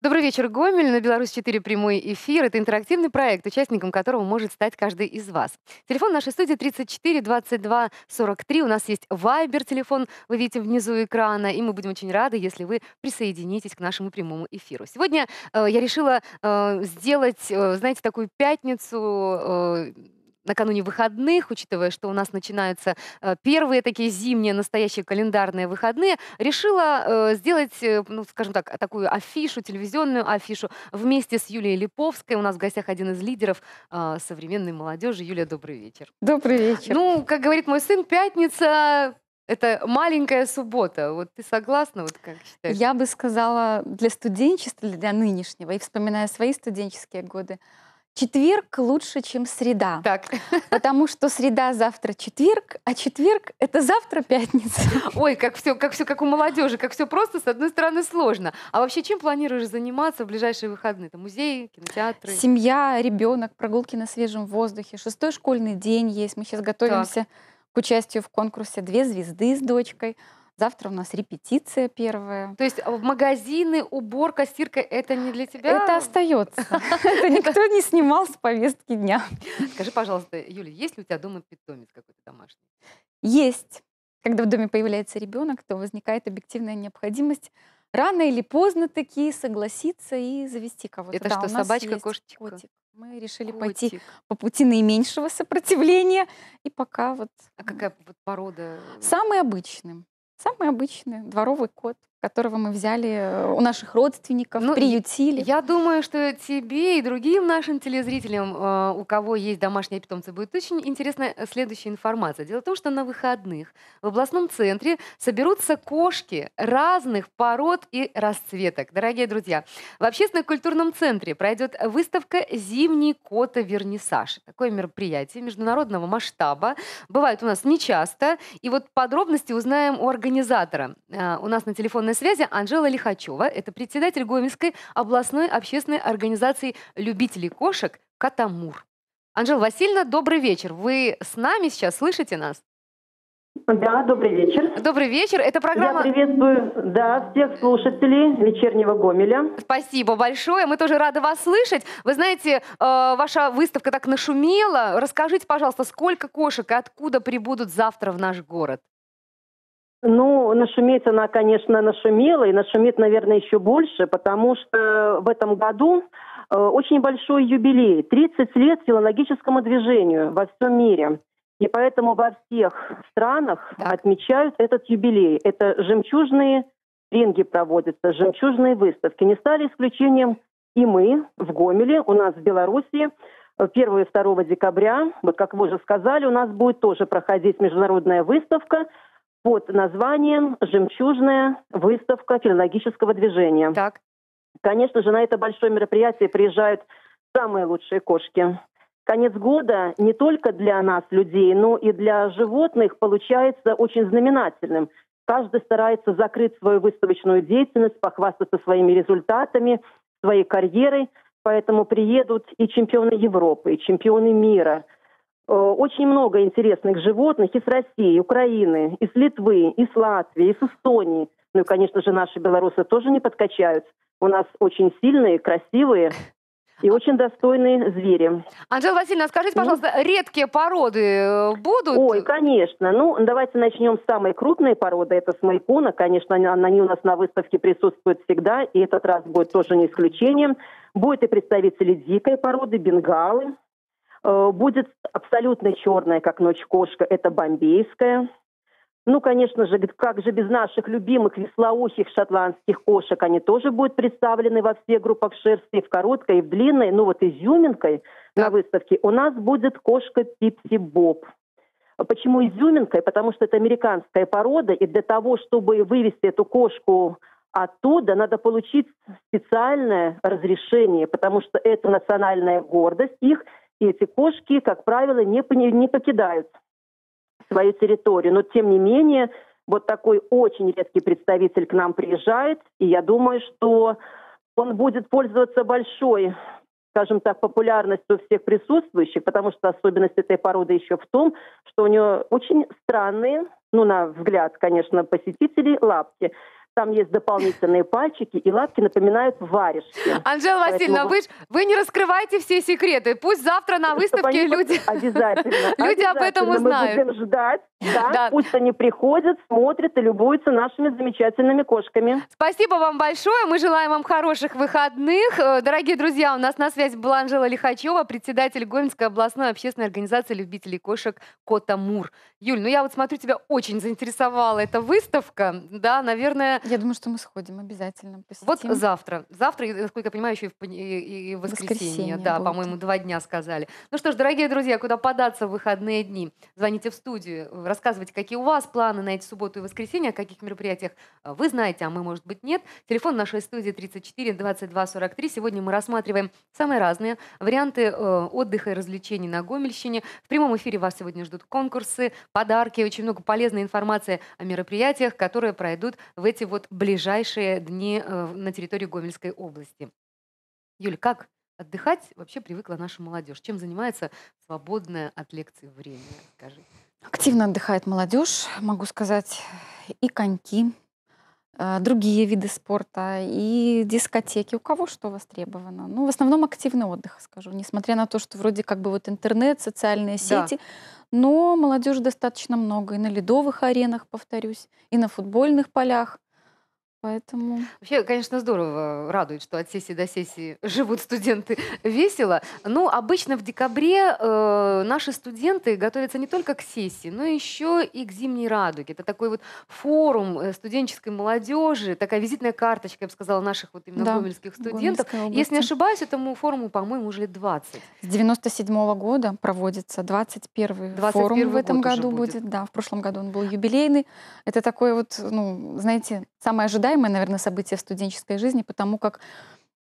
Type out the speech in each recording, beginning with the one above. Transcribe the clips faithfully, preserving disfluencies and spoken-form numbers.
Добрый вечер, Гомель. На «Беларусь четыре» прямой эфир. Это интерактивный проект, участником которого может стать каждый из вас. Телефон нашей студии тридцать четыре двадцать два сорок три. У нас есть вайбер-телефон, вы видите внизу экрана. И мы будем очень рады, если вы присоединитесь к нашему прямому эфиру. Сегодня э, я решила э, сделать, э, знаете, такую пятницу... Э, накануне выходных, учитывая, что у нас начинаются первые такие зимние, настоящие календарные выходные, решила сделать, ну, скажем так, такую афишу, телевизионную афишу вместе с Юлией Липовской. У нас в гостях один из лидеров современной молодежи. Юлия, добрый вечер. Добрый вечер. Ну, как говорит мой сын, пятница... Это маленькая суббота. Вот ты согласна, вот как считаешь? Я бы сказала, для студенчества, для нынешнего, и вспоминая свои студенческие годы, четверг лучше, чем среда. Так. Потому что среда завтра четверг, а четверг это завтра пятница. Ой, как все, как все, как у молодежи, как все просто, с одной стороны, сложно. А вообще, чем планируешь заниматься в ближайшие выходные? Там музеи, кинотеатры? Семья, ребенок, прогулки на свежем воздухе. Шестой школьный день есть. Мы сейчас готовимся так. к участию в конкурсе «Две звезды» с дочкой. Завтра у нас репетиция первая. То есть в магазины, уборка, стирка — это не для тебя? Это остается. Это никто не снимал с повестки дня. Скажи, пожалуйста, Юля, есть ли у тебя дома питомец какой-то домашний? Есть. Когда в доме появляется ребенок, то возникает объективная необходимость рано или поздно таки согласиться и завести кого-то. Это что, собачка, кошечка? Мы решили пойти по пути наименьшего сопротивления. И пока вот... А какая порода? Самый обычный. Самый обычный дворовый кот, которого мы взяли у наших родственников, ну, приютили. Я думаю, что тебе и другим нашим телезрителям, у кого есть домашние питомцы, будет очень интересна следующая информация. Дело в том, что на выходных в областном центре соберутся кошки разных пород и расцветок. Дорогие друзья, в общественно-культурном центре пройдет выставка «Зимний кота-вернисаж». Такое мероприятие международного масштаба. Бывает у нас нечасто. И вот подробности узнаем у организатора. Организатора. У нас на телефонной связи Анжела Лихачева. Это председатель Гомельской областной общественной организации любителей кошек «Катамур». Анжела Васильевна, добрый вечер. Вы с нами сейчас? Слышите нас? Да, добрый вечер. Добрый вечер. Это программа... Я приветствую, да, всех слушателей вечернего Гомеля. Спасибо большое. Мы тоже рады вас слышать. Вы знаете, ваша выставка так нашумела. Расскажите, пожалуйста, сколько кошек и откуда прибудут завтра в наш город? Ну, нашуметь она, конечно, нашумела, и нашумит, наверное, еще больше, потому что в этом году очень большой юбилей, тридцать лет филологическому движению во всем мире. И поэтому во всех странах так. отмечают этот юбилей. Это жемчужные ринги проводятся, жемчужные выставки. Не стали исключением и мы в Гомеле, у нас в Беларуси. первого и второго декабря, вот как вы уже сказали, у нас будет тоже проходить международная выставка под названием «Жемчужная выставка филологического движения». Так. Конечно же, на это большое мероприятие приезжают самые лучшие кошки. Конец года не только для нас, людей, но и для животных получается очень знаменательным. Каждый старается закрыть свою выставочную деятельность, похвастаться своими результатами, своей карьерой. Поэтому приедут и чемпионы Европы, и чемпионы мира. Очень много интересных животных из России, Украины, из Литвы, из Латвии, из Эстонии. Ну и, конечно же, наши белорусы тоже не подкачают. У нас очень сильные, красивые и очень достойные звери. Анжела Васильевна, скажите, пожалуйста, ну, редкие породы будут? Ой, конечно. Ну, давайте начнем с самой крупной породы. Это смайкуна. Конечно, они у нас на выставке присутствуют всегда. И этот раз будет тоже не исключением. Будут и представители дикой породы, бенгалы. Будет абсолютно черная, как ночь, кошка. Это бомбейская. Ну, конечно же, как же без наших любимых вислоухих шотландских кошек. Они тоже будут представлены во всех группах шерсти, в короткой, и в длинной. Ну, вот изюминкой на выставке у нас будет кошка Пипси-Боб. Почему изюминкой? Потому что это американская порода. И для того, чтобы вывести эту кошку оттуда, надо получить специальное разрешение. Потому что это национальная гордость их. И эти кошки, как правило, не, не покидают свою территорию. Но, тем не менее, вот такой очень редкий представитель к нам приезжает. И я думаю, что он будет пользоваться большой, скажем так, популярностью всех присутствующих, потому что особенность этой породы еще в том, что у нее очень странные, ну, на взгляд, конечно, посетителей, лапки. Там есть дополнительные пальчики, и лапки напоминают варежки. Анжела Васильевна, поэтому... вы, ж, вы не раскрывайте все секреты. Пусть завтра на выставке люди об этом узнают. Мы будем ждать. Да, да. Пусть они приходят, смотрят и любуются нашими замечательными кошками. Спасибо вам большое. Мы желаем вам хороших выходных. Дорогие друзья, у нас на связи была Анжела Лихачева, председатель Гомельской областной общественной организации любителей кошек «Катамур». Юль, ну я вот смотрю, тебя очень заинтересовала эта выставка. Да, наверное... Я думаю, что мы сходим обязательно. Посетим. Вот завтра. Завтра, насколько я понимаю, еще и в и, и воскресенье. воскресенье. Да, по-моему, два дня сказали. Ну что ж, дорогие друзья, куда податься в выходные дни? Звоните в студию. Рассказывайте, какие у вас планы на эти субботу и воскресенье, о каких мероприятиях вы знаете, а мы, может быть, нет. Телефон нашей студии тридцать четыре двадцать два сорок три. Сегодня мы рассматриваем самые разные варианты отдыха и развлечений на Гомельщине. В прямом эфире вас сегодня ждут конкурсы, подарки, очень много полезной информации о мероприятиях, которые пройдут в эти вот ближайшие дни на территории Гомельской области. Юль, как отдыхать вообще привыкла наша молодежь? Чем занимается свободное от лекций время? Скажи. Активно отдыхает молодежь, могу сказать, и коньки, другие виды спорта, и дискотеки. У кого что востребовано? Ну, в основном активный отдых, скажу, несмотря на то, что вроде как бы вот интернет, социальные сети, да. Но молодежи достаточно много и на ледовых аренах, повторюсь, и на футбольных полях. Поэтому... Вообще, конечно, здорово, радует, что от сессии до сессии живут студенты весело. Но обычно в декабре э, наши студенты готовятся не только к сессии, но еще и к «Зимней радуге». Это такой вот форум студенческой молодежи, такая визитная карточка, я бы сказала, наших вот именно да, гомельских студентов. Если не ошибаюсь, этому форуму, по-моему, уже лет двадцать. С девяносто седьмого года проводится двадцать первый форум в этом году будет. будет. Да, в прошлом году он был юбилейный. Это такое вот, ну, знаете, самое ожидаемое, наверное, события в студенческой жизни, потому как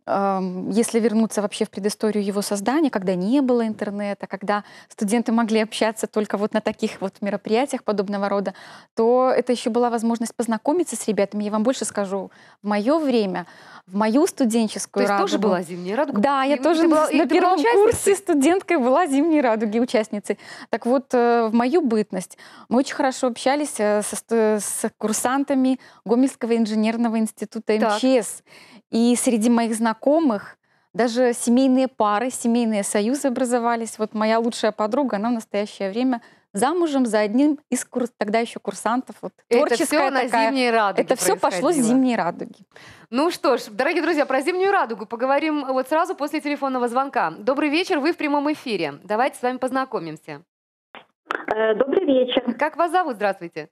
э, если вернуться вообще в предысторию его создания, когда не было интернета, когда студенты могли общаться только вот на таких вот мероприятиях подобного рода, то это еще была возможность познакомиться с ребятами. Я вам больше скажу, в мое время, в мою студенческую радугу... То есть радугу, тоже была «Зимняя радуга»? Да, я и тоже была, на первом курсе студенткой была «Зимней радуги» участницей. Так вот, в мою бытность мы очень хорошо общались со, с курсантами Гомельского инженерного института эм че эс. Так. И среди моих знакомых даже семейные пары, семейные союзы образовались. Вот моя лучшая подруга, она в настоящее время... замужем за одним из курс... тогда еще курсантов. Вот, творческая это все такая... на «Зимней радуге» это все пошло с «Зимней радуги». Ну что ж, дорогие друзья, про «Зимнюю радугу» поговорим вот сразу после телефонного звонка. Добрый вечер, вы в прямом эфире. Давайте с вами познакомимся. Добрый вечер. Как вас зовут? Здравствуйте.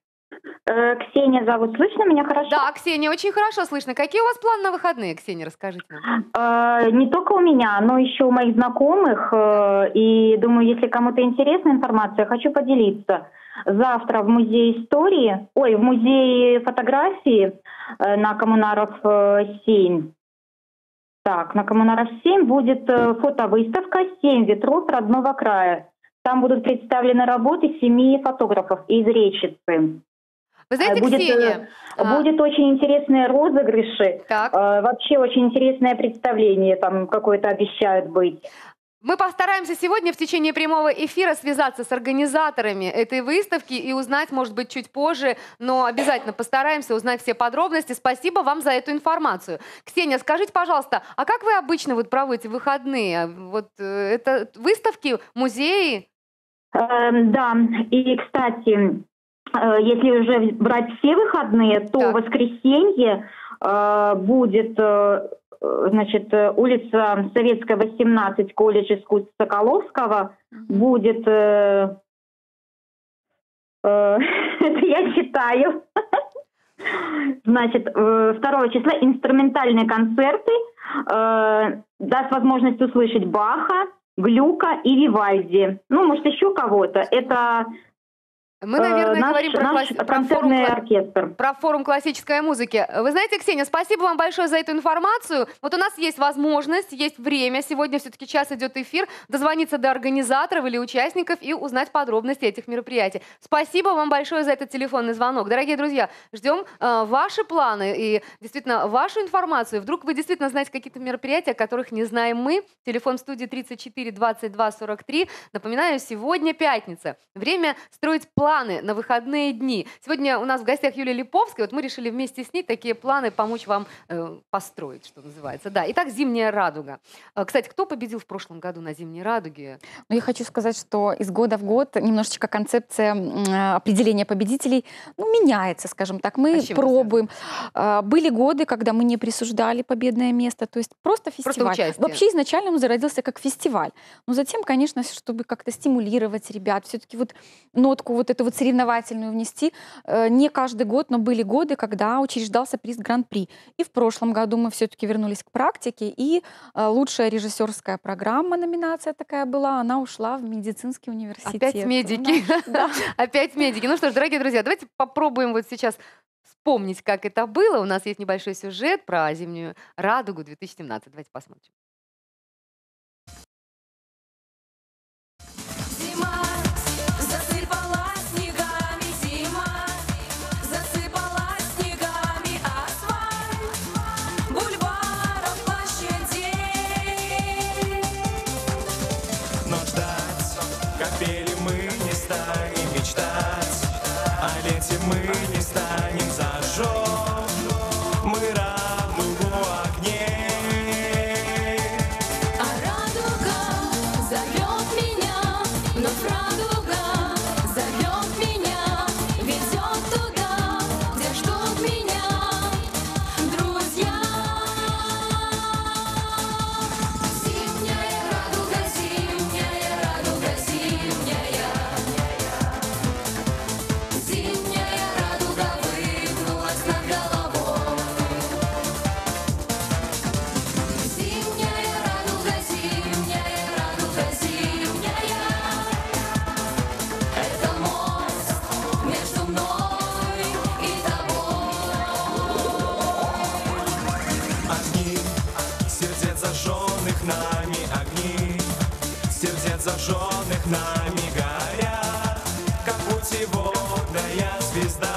Ксения зовут. Слышно меня хорошо? Да, Ксения, очень хорошо слышно. Какие у вас планы на выходные, Ксения, расскажите нам. Э, не только у меня, но еще у моих знакомых. Э, и думаю, если кому-то интересна информация, хочу поделиться. Завтра в музее истории, ой, в музее фотографии э, на Коммунаров э, семь. Так, на Коммунаров семь будет э, фотовыставка «Семь ветров родного края». Там будут представлены работы семи фотографов из Речицы. Вы знаете, будет, Ксения... Будут а... очень интересные розыгрыши, так. Вообще очень интересное представление там какое-то обещают быть. Мы постараемся сегодня в течение прямого эфира связаться с организаторами этой выставки и узнать, может быть, чуть позже, но обязательно постараемся узнать все подробности. Спасибо вам за эту информацию. Ксения, скажите, пожалуйста, а как вы обычно вот проводите выходные? Вот это выставки, музеи? Э, да, и, кстати... Если уже брать все выходные, то так. воскресенье э, будет э, значит, улица Советская, восемнадцать, колледж искусств Соколовского. Будет... Э, э, это я читаю. Значит, второго числа инструментальные концерты. Э, даст возможность услышать Баха, Глюка и Вивальди. Ну, может, еще кого-то. Это... Мы, наверное, наш, говорим про, класс... про, форум... про форум классической музыки. Вы знаете, Ксения, спасибо вам большое за эту информацию. Вот у нас есть возможность, есть время. Сегодня все-таки час идет эфир. Дозвониться до организаторов или участников и узнать подробности этих мероприятий. Спасибо вам большое за этот телефонный звонок. Дорогие друзья, ждем э, ваши планы и действительно вашу информацию. Вдруг вы действительно знаете какие-то мероприятия, о которых не знаем мы. Телефон студии тридцать четыре двадцать два сорок три. Напоминаю, сегодня пятница. Время строить планы планы на выходные дни. Сегодня у нас в гостях Юлия Липовская. Вот мы решили вместе с ней такие планы помочь вам э, построить, что называется. Да. Итак, «Зимняя радуга». Кстати, кто победил в прошлом году на «Зимней радуге»? Ну, я хочу сказать, что из года в год немножечко концепция определения победителей ну, меняется, скажем так. Мы а пробуем. Это? Были годы, когда мы не присуждали победное место, то есть просто фестиваль. Просто вообще изначально он зародился как фестиваль. Но затем, конечно, чтобы как-то стимулировать ребят, все-таки вот нотку вот эту вот соревновательную внести. Не каждый год, но были годы, когда учреждался приз Гран-при. И в прошлом году мы все-таки вернулись к практике, и лучшая режиссерская программа, номинация такая была, она ушла в медицинский университет. Опять медики. Да. Опять медики. Ну что ж, дорогие друзья, давайте попробуем вот сейчас вспомнить, как это было. У нас есть небольшой сюжет про «Зимнюю радугу» две тысячи семнадцать. Давайте посмотрим. Зажженных нами горят, как путеводная звезда.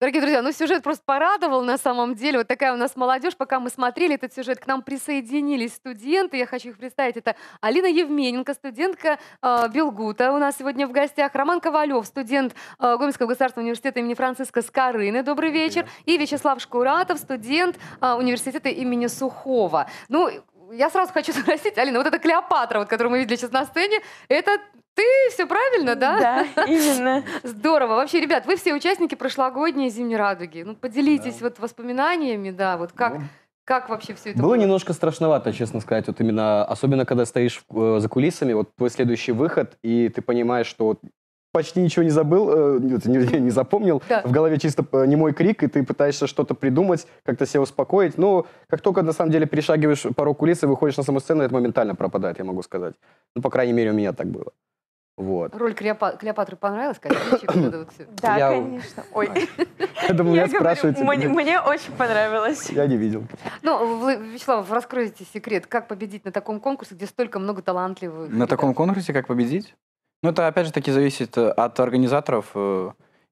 Дорогие друзья, ну сюжет просто порадовал на самом деле. Вот такая у нас молодежь. Пока мы смотрели этот сюжет, к нам присоединились студенты. Я хочу их представить. Это Алина Евмененко, студентка э, БелГУТа у нас сегодня в гостях. Роман Ковалев, студент э, Гомельского государственного университета имени Франциска Скорыны. Добрый вечер. И Вячеслав Шкуратов, студент э, университета имени Сухова. Ну, я сразу хочу спросить, Алина, вот эта Клеопатра, вот, которую мы видели сейчас на сцене, это... Ты все правильно, да? Да, именно. Здорово. Вообще, ребят, вы все участники прошлогодней «Зимней радуги». Ну, поделитесь да. вот воспоминаниями, да, вот как, ну, как вообще все это было? Было немножко страшновато, честно сказать, вот именно, особенно когда стоишь э, за кулисами, вот твой следующий выход, и ты понимаешь, что вот почти ничего не забыл, э, не, не запомнил, да. в голове чисто немой крик, и ты пытаешься что-то придумать, как-то себя успокоить, но как только, на самом деле, перешагиваешь порог кулисы, выходишь на саму сцену, это моментально пропадает, я могу сказать. Ну, по крайней мере, у меня так было. Вот. Роль Клеопатры понравилась, конечно? Да, я... конечно. Ой. Я думаю, я говорю, мне, мне очень понравилось. Я не видел. Ну, Вячеслав, раскройте секрет. Как победить на таком конкурсе, где столько много талантливых? На ребят? Таком конкурсе как победить? Ну, это, опять же таки, зависит от организаторов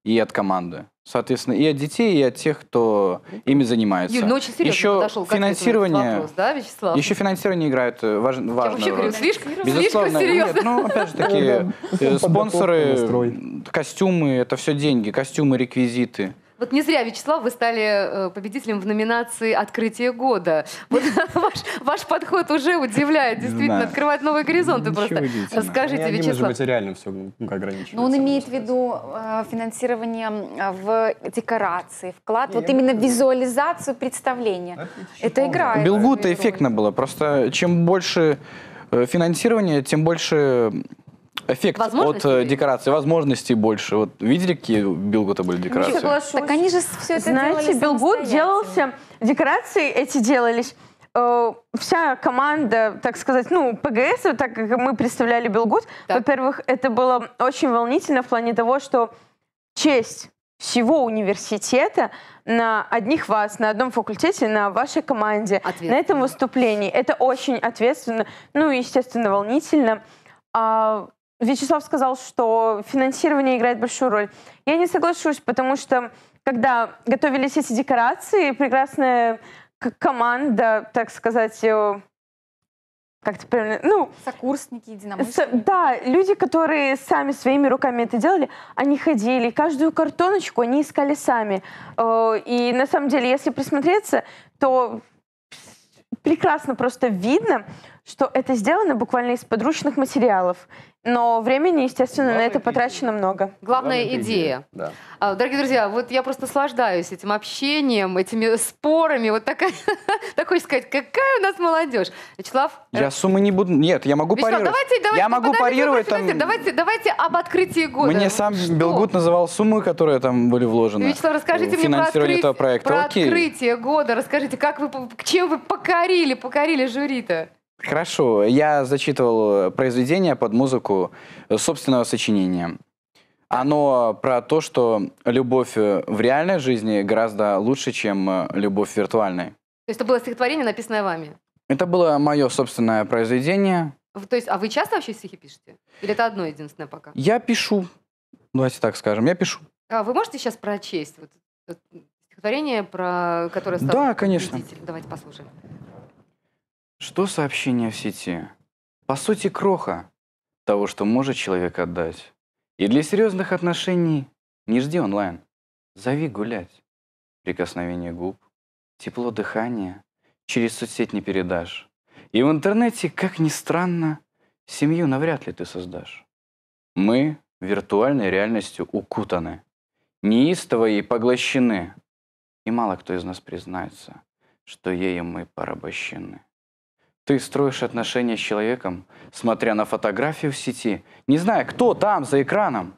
и от команды. Соответственно, и от детей, и от тех, кто ими занимается. Юль, ну очень серьезно еще подошел к финансированию, да, Вячеслав? Еще финансирование играет важ, важную вообще, роль. Говорю, слишком, безусловно, слишком серьезно. Нет, ну, опять же таки, спонсоры, костюмы, это все деньги, костюмы, реквизиты. Вот не зря, Вячеслав, вы стали победителем в номинации «Открытие года». Вот ваш, ваш подход уже удивляет, действительно, знаю. Открывает новые горизонты. Ничего просто. Скажите, не, Вячеслав. Же материально все ограничивается. Но он имеет в виду э, финансирование в декорации, вклад, не, вот именно не... визуализацию представления. Это, это игра. У БелГУТа эффектно было. Просто чем больше финансирования, тем больше... Эффект от декорации, возможностей больше. Вот видели, какие у БелГУТа были декорации? Так они же все это делали. Знаете, БелГУТ делался, декорации эти делались. Э, вся команда, так сказать, ну, ПГС, вот так как мы представляли БелГУТ, во-первых, это было очень волнительно в плане того, что честь всего университета на одних вас, на одном факультете, на вашей команде, на этом выступлении. Это очень ответственно, ну, естественно, волнительно. Вячеслав сказал, что финансирование играет большую роль. Я не соглашусь, потому что, когда готовились эти декорации, прекрасная команда, так сказать, как-то правильно, ну... Сокурсники, единомышленники. Да, люди, которые сами своими руками это делали, они ходили, каждую картоночку они искали сами. И на самом деле, если присмотреться, то... Прекрасно просто видно, что это сделано буквально из подручных материалов. Но времени, естественно, Главная на это потрачено идея. много. Главная, Главная идея. идея. Да. Дорогие друзья, вот я просто наслаждаюсь этим общением, этими спорами. Вот такая, так хочется сказать, какая у нас молодежь. Вячеслав? Я суммы не буду... Нет, я могу Вячеслав, парировать. Давайте, давайте, я могу парировать. Там... Давайте, давайте об открытии года. Мне сам что? БелГУТ называл суммы, которые там были вложены. Вячеслав, расскажите мне про, открыть... этого проекта. про открытие года. Расскажите, как вы, чем вы покорили, покорили жюри-то? Хорошо. Я зачитывал произведение под музыку собственного сочинения. Оно про то, что любовь в реальной жизни гораздо лучше, чем любовь в виртуальной. То есть это было стихотворение, написанное вами? Это было мое собственное произведение. То есть, а вы часто вообще стихи пишете? Или это одно единственное пока? Я пишу. Давайте так скажем. Я пишу. А вы можете сейчас прочесть вот стихотворение, про которое стало победителем? Да, конечно. Давайте послушаем. Что сообщение в сети? По сути, кроха того, что может человек отдать. И для серьезных отношений не жди онлайн, зови гулять. Прикосновение губ, тепло дыхания через соцсеть не передашь. И в интернете, как ни странно, семью навряд ли ты создашь. Мы виртуальной реальностью укутаны, неистово ей поглощены. И мало кто из нас признается, что ею мы порабощены. Ты строишь отношения с человеком, смотря на фотографию в сети, не зная, кто там за экраном.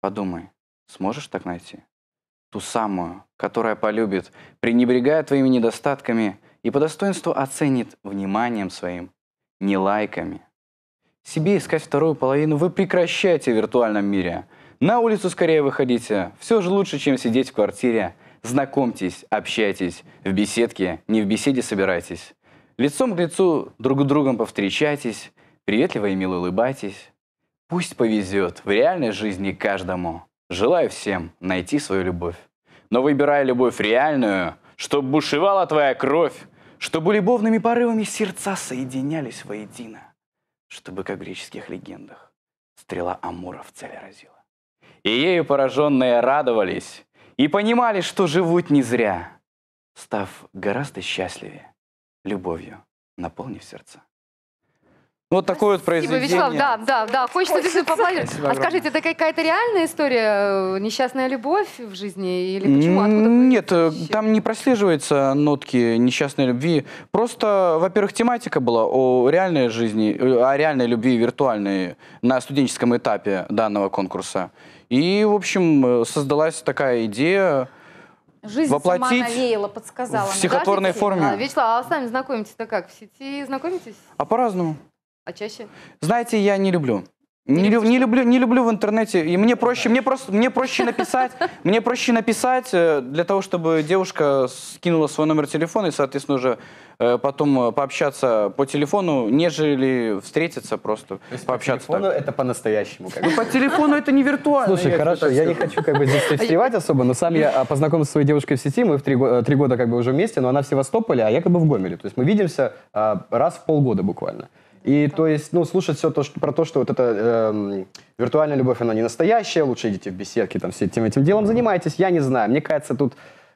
Подумай, сможешь так найти? Ту самую, которая полюбит, пренебрегая твоими недостатками и по достоинству оценит вниманием своим, не лайками. Себе искать вторую половину вы прекращайте в виртуальном мире. На улицу скорее выходите, все же лучше, чем сидеть в квартире. Знакомьтесь, общайтесь, в беседке, не в беседе собирайтесь. Лицом к лицу друг с другом повстречайтесь, приветливо и мило улыбайтесь. Пусть повезет в реальной жизни каждому. Желаю всем найти свою любовь. Но выбирай любовь реальную, чтоб бушевала твоя кровь, чтобы любовными порывами сердца соединялись воедино, чтобы, как в греческих легендах, стрела Амура в цель разила. И ею пораженные радовались и понимали, что живут не зря, став гораздо счастливее. Любовью, наполнив сердца. Вот такое Спасибо, вот произведение. Вячеслав, да, да, да, хочется, хочется. поплатить. А скажите, это какая-то реальная история, несчастная любовь в жизни? Или почему? Откуда Нет, вы... там не прослеживаются нотки несчастной любви. Просто, во-первых, тематика была о реальной жизни, о реальной любви виртуальной на студенческом этапе данного конкурса. И, в общем, создалась такая идея. Жизнь воплотить сама навеяла, подсказала. В стихотворной да, форме. А, Вячеслав, а сами знакомитесь-то как? В сети знакомитесь? А по-разному. А чаще? Знаете, я не люблю Не, лю, не, люблю, не люблю в интернете, и мне проще, мне просто, мне проще написать, мне проще написать для того, чтобы девушка скинула свой номер телефона и, соответственно, уже потом пообщаться по телефону, нежели встретиться просто, то есть пообщаться. По телефону так. Это по-настоящему. Ну, по телефону это не виртуально. Слушай, я хорошо, я не хочу как бы здесь встревать особо, но сам я познакомился с своей девушкой в сети, мы в три, три года как бы уже вместе, но она в Севастополе, а я как бы в Гомеле. То есть мы видимся раз в полгода буквально. И то есть, ну, слушать все то, что, про то, что вот эта э, виртуальная любовь, она не настоящая, лучше идите в беседки, там, всем этим делом занимайтесь, я не знаю. Мне кажется, тут,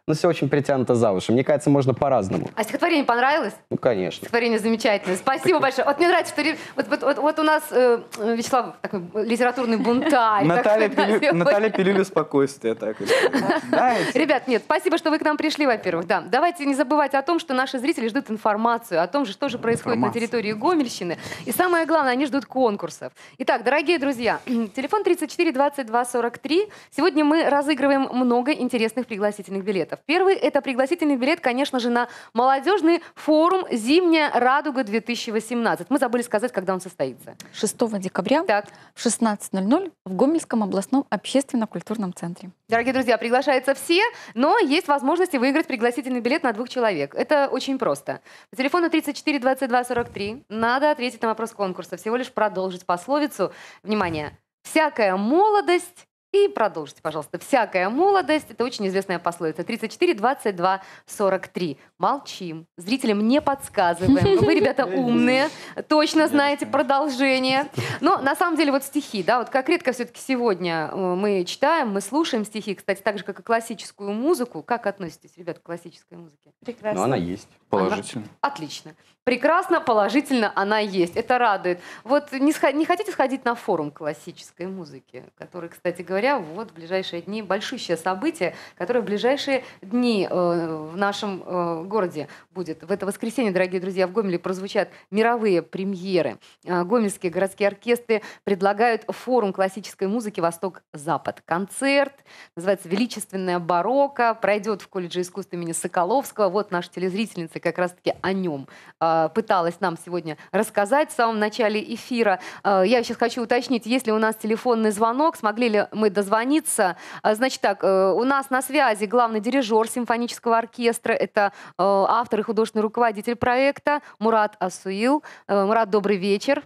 ну, все очень притянуто за уши. Мне кажется, можно по-разному. А стихотворение понравилось? Ну, конечно. Стихотворение замечательное. Спасибо большое. Вот мне нравится, что вот, вот, вот, вот у нас э, Вячеслав такой литературный бунтарь. Наталья пилюля спокойствие. Ребят, нет, спасибо, что вы к нам пришли, во-первых. Да, давайте не забывать о том, что наши зрители ждут информацию о том, что же происходит на территории Гомельщины. И самое главное, они ждут конкурсов. Итак, дорогие друзья, телефон тридцать четыре двадцать два сорок три. Сегодня мы разыгрываем много интересных пригласительных билетов. Первый – это пригласительный билет, конечно же, на молодежный форум «Зимняя радуга-две тысячи восемнадцать». Мы забыли сказать, когда он состоится. шестого декабря так. в шестнадцать ноль ноль в Гомельском областном общественно-культурном центре. Дорогие друзья, приглашаются все, но есть возможность выиграть пригласительный билет на двух человек. Это очень просто. По телефону тридцать четыре двадцать два сорок три надо ответить на вопрос конкурса, всего лишь продолжить пословицу. Внимание! «Всякая молодость». И продолжите, пожалуйста. «Всякая молодость» — это очень известная пословица. тридцать четыре двадцать два сорок три. Молчим. Зрителям не подсказываем. Вы, ребята, умные. Точно знаете продолжение. Но на самом деле вот стихи, да, вот как редко все-таки сегодня мы читаем, мы слушаем стихи, кстати, так же, как и классическую музыку. Как относитесь, ребята, к классической музыке? Прекрасно. Но она есть. Положительно. Она... Отлично. Прекрасно, положительно она есть. Это радует. Вот не, сход... не хотите сходить на форум классической музыки, который, кстати говоря, вот в ближайшие дни большущее событие, которое в ближайшие дни э, в нашем э, городе будет. В это воскресенье, дорогие друзья, в Гомеле прозвучат мировые премьеры. Э, гомельские городские оркестры предлагают форум классической музыки «Восток-Запад». Концерт называется «Величественная барокко». Пройдет в колледже искусств имени Соколовского. Вот наша телезрительница как раз-таки о нем э, пыталась нам сегодня рассказать в самом начале эфира. Э, я сейчас хочу уточнить, есть ли у нас телефонный звонок, смогли ли мы дозвониться. Значит так, у нас на связи главный дирижер симфонического оркестра, это автор и художественный руководитель проекта Мурат Асуил. Мурат, добрый вечер.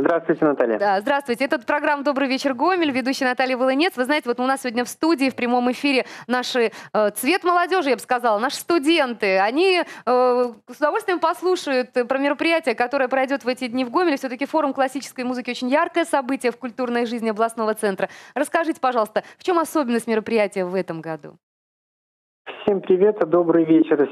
Здравствуйте, Наталья. Да, здравствуйте. Это программа «Добрый вечер, Гомель», ведущая Наталья Волонец. Вы знаете, вот у нас сегодня в студии, в прямом эфире наши э, цвет молодежи, я бы сказала, наши студенты. Они э, с удовольствием послушают про мероприятие, которое пройдет в эти дни в Гомеле. Все-таки форум классической музыки очень яркое событие в культурной жизни областного центра. Расскажите, пожалуйста, в чем особенность мероприятия в этом году? Всем привет, добрый вечер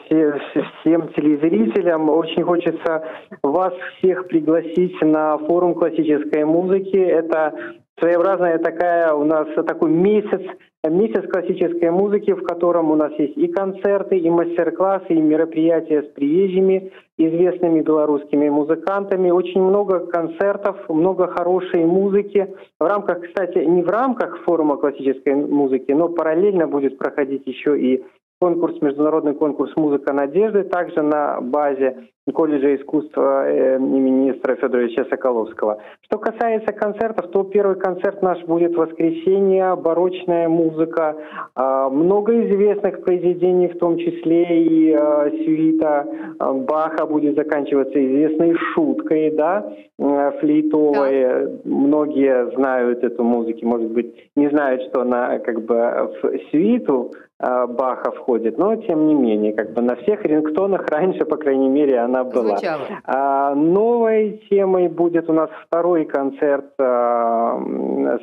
всем телезрителям. Очень хочется вас всех пригласить на форум классической музыки. Это своеобразная такая у нас такой месяц, месяц классической музыки, в котором у нас есть и концерты, и мастер-классы, и мероприятия с приезжими, известными белорусскими музыкантами. Очень много концертов, много хорошей музыки. В рамках, кстати, не в рамках форума классической музыки, но параллельно будет проходить еще и конкурс, международный конкурс «Музыка надежды», также на базе колледжа искусств имени Нестора Федоровича Соколовского. Что касается концертов, то первый концерт наш будет в воскресенье, барочная музыка, много известных произведений, в том числе и сюита Баха будет заканчиваться известной шуткой, да, флейтовой. Да. Многие знают эту музыку, может быть, не знают, что она как бы в сюиту Баха входит, но тем не менее, как бы на всех рингтонах раньше, по крайней мере, она была. А, новой темой будет у нас второй концерт, а,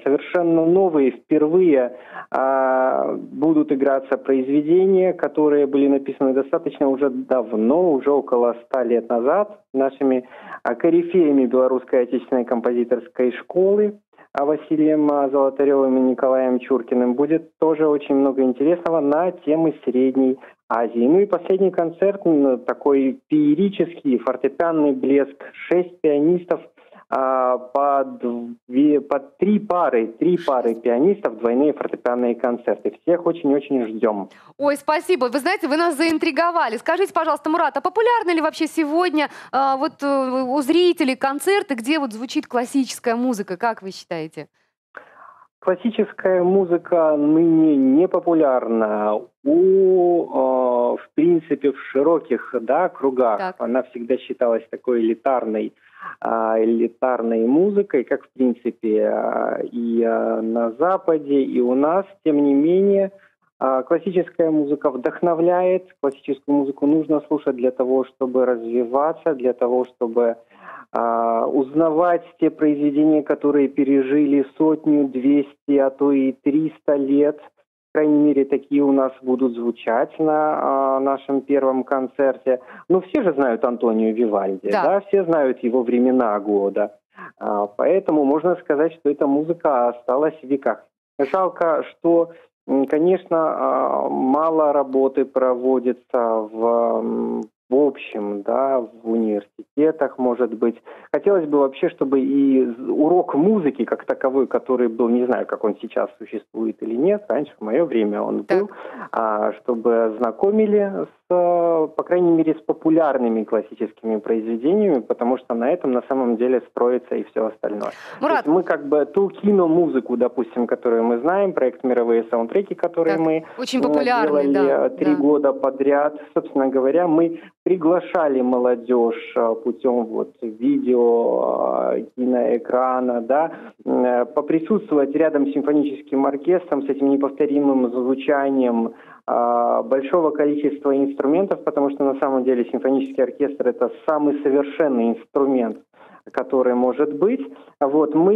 совершенно новые, впервые а, будут играться произведения, которые были написаны достаточно уже давно, уже около ста лет назад, нашими а, корифеями белорусской отечественной композиторской школы. А Василием Золотаревым и Николаем Чуркиным будет тоже очень много интересного на темы Средней Азии. Ну и последний концерт, такой феерический, фортепианный блеск, шесть пианистов по, две, по три пары, три пары пианистов, двойные фортепианные концерты. Всех очень-очень ждем. Ой, спасибо. Вы знаете, вы нас заинтриговали. Скажите, пожалуйста, Мурат, а популярны ли вообще сегодня а, вот, у зрителей концерты, где вот звучит классическая музыка? Как вы считаете? Классическая музыка ныне не популярна. У, э, в принципе, в широких да, кругах так. Она всегда считалась такой элитарной, э, элитарной музыкой, как, в принципе, э, и э, на Западе, и у нас. Тем не менее, э, классическая музыка вдохновляет. Классическую музыку нужно слушать для того, чтобы развиваться, для того, чтобы... Uh, узнавать те произведения, которые пережили сотню, двести, а то и триста лет. По крайней мере, такие у нас будут звучать на uh, нашем первом концерте. Ну, все же знают Антонио Вивальди, да. Да? Все знают его времена года. Uh, поэтому можно сказать, что эта музыка осталась в веках. Жалко, что, конечно, uh, мало работы проводится в... в общем, да, в университетах, может быть. Хотелось бы вообще, чтобы и урок музыки как таковой, который был, не знаю, как он сейчас существует или нет, раньше, в мое время он был, а, чтобы знакомили, с, по крайней мере, с популярными классическими произведениями, потому что на этом на самом деле строится и все остальное. Мурат. То есть мы как бы ту киномузыку, допустим, которую мы знаем, проект «Мировые саундтреки», которые так. мы очень делали да. три да. года подряд, собственно говоря, мы... приглашали молодежь путем вот видео, киноэкрана, да, поприсутствовать рядом с симфоническим оркестром, с этим неповторимым звучанием большого количества инструментов, потому что на самом деле симфонический оркестр – это самый совершенный инструмент, который может быть. Вот мы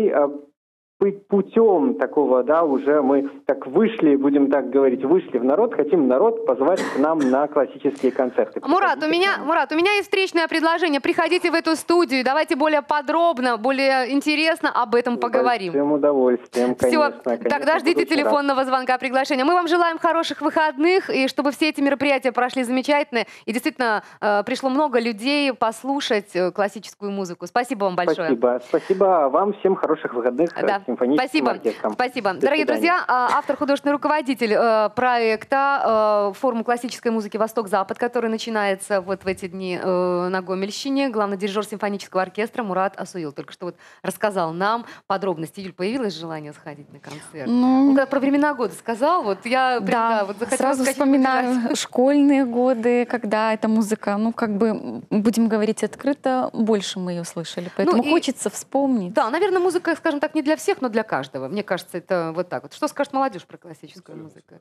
путем такого, да, уже мы так вышли, будем так говорить, вышли в народ, хотим народ позвать к нам на классические концерты. Мурат, у меня, Мурат, у меня есть встречное предложение. Приходите в эту студию, давайте более подробно, более интересно об этом поговорим. С большим удовольствием, конечно. Все, конечно, тогда ждите телефонного рад. звонка, приглашения. Мы вам желаем хороших выходных, и чтобы все эти мероприятия прошли замечательно, и действительно э, пришло много людей послушать классическую музыку. Спасибо вам большое. Спасибо, спасибо вам, всем хороших выходных. Да. Спасибо. Оркестром. Спасибо. До Дорогие свидания. друзья, автор, художественный руководитель проекта «Форум классической музыки Восток-Запад», который начинается вот в эти дни на Гомельщине, главный дирижер симфонического оркестра Мурат Асуил. Только что вот рассказал нам подробности. Юль, появилось желание сходить на концерт? Ну, Он когда про времена года сказал, вот я прям, да, да, вот захотела сразу вспоминаю показать. школьные годы, когда эта музыка, ну как бы, будем говорить открыто, больше мы ее слышали. Поэтому ну, и, хочется вспомнить. Да, наверное, музыка, скажем так, не для всех, но для каждого. Мне кажется, это вот так вот. Что скажет молодежь про классическую музыку?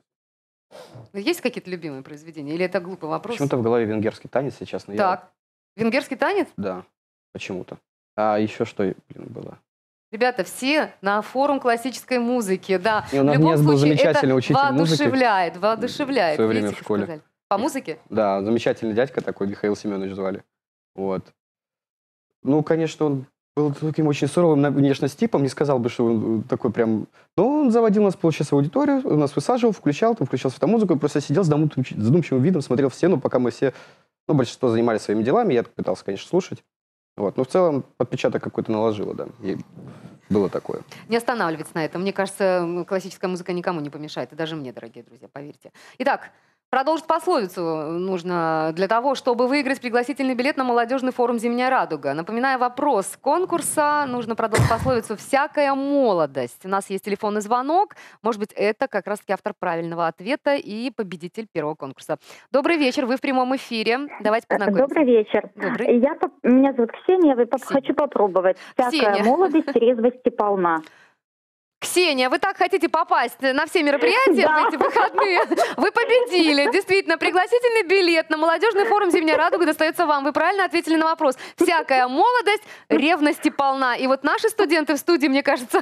Есть какие-то любимые произведения? Или это глупый вопрос? Почему-то в голове венгерский танец сейчас. Но так. Я... Венгерский танец? Да, почему-то. А еще что, блин, было? Ребята, все на форум классической музыки. Да. И у нас в любом случае это воодушевляет. Музыки. Воодушевляет. В свое время Видите, в школе. Сказали. По музыке? Да, замечательный дядька такой, Михаил Семенович звали. Вот. Ну, конечно, он... был таким очень суровым внешне типом, не сказал бы, что он такой прям... Но он заводил у нас полчаса аудиторию, он нас высаживал, включал, там включал светомузыку, и просто сидел с задумчивым видом, смотрел в стену, пока мы все, ну, большинство занимались своими делами, я пытался, конечно, слушать. Вот. Но в целом отпечаток какой-то наложило, да. И было такое. Не останавливаться на этом. Мне кажется, классическая музыка никому не помешает, и даже мне, дорогие друзья, поверьте. Итак... Продолжить пословицу нужно для того, чтобы выиграть пригласительный билет на молодежный форум «Зимняя радуга». Напоминаю вопрос конкурса. Нужно продолжить пословицу «Всякая молодость». У нас есть телефонный звонок. Может быть, это как раз-таки автор правильного ответа и победитель первого конкурса. Добрый вечер, вы в прямом эфире. Давайте познакомимся. Добрый вечер. Добрый. Я, меня зовут Ксения, я Ксения. хочу попробовать. «Всякая Ксения. молодость, трезвости полна». Ксения, вы так хотите попасть на все мероприятия да. в эти выходные. Вы победили. Действительно, пригласительный билет на молодежный форум «Зимняя радуга» достается вам. Вы правильно ответили на вопрос. Всякая молодость, ревности полна. И вот наши студенты в студии, мне кажется,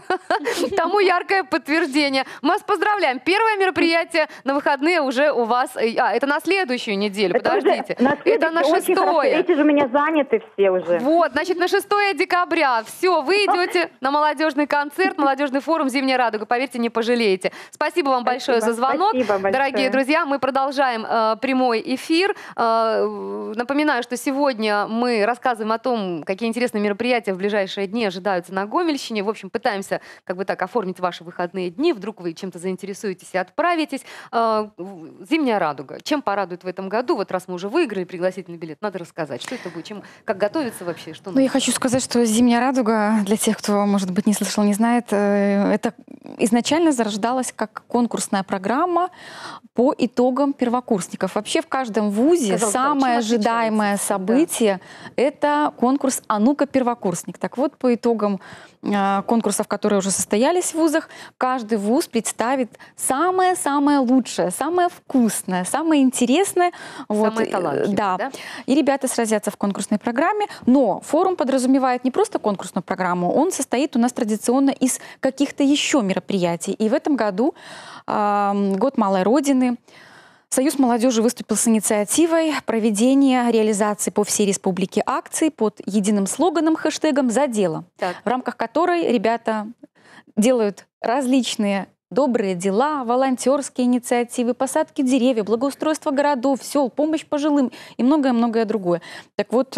тому яркое подтверждение. Мы вас поздравляем. Первое мероприятие на выходные уже у вас... А, это на следующую неделю, это подождите. На это на шестое. Эти же у меня заняты все уже. Вот, значит, на шестое декабря. Все, вы идете на молодежный концерт, молодежный форум форум «Зимняя радуга». Поверьте, не пожалеете. Спасибо вам спасибо. большое за звонок. Большое. Дорогие друзья, мы продолжаем э, прямой эфир. Э, напоминаю, что сегодня мы рассказываем о том, какие интересные мероприятия в ближайшие дни ожидаются на Гомельщине. В общем, пытаемся как бы так оформить ваши выходные дни. Вдруг вы чем-то заинтересуетесь и отправитесь. Э, «Зимняя радуга». Чем порадует в этом году? Вот раз мы уже выиграли пригласительный билет, надо рассказать, что это будет, чем, как готовиться вообще. Что ну, я хочу сказать, что «Зимняя радуга», для тех, кто, может быть, не слышал, не знает, это изначально зарождалось как конкурсная программа по итогам первокурсников. Вообще в каждом вузе Сказал, самое ожидаемое событие да. – это конкурс «А ну-ка, первокурсник». Так вот, по итогам конкурсов, которые уже состоялись в вузах, каждый вуз представит самое-самое лучшее, самое вкусное, самое интересное. Самое вот. талантливое, да. да? И ребята сразятся в конкурсной программе. Но форум подразумевает не просто конкурсную программу, он состоит у нас традиционно из каких-то еще мероприятий. И в этом году э, год Малой Родины. Союз молодежи выступил с инициативой проведения реализации по всей республике акций под единым слоганом, хэштегом «За дело», так. в рамках которой ребята делают различные добрые дела, волонтерские инициативы, посадки деревьев, благоустройство городов, сел, помощь пожилым и многое-многое другое. Так вот,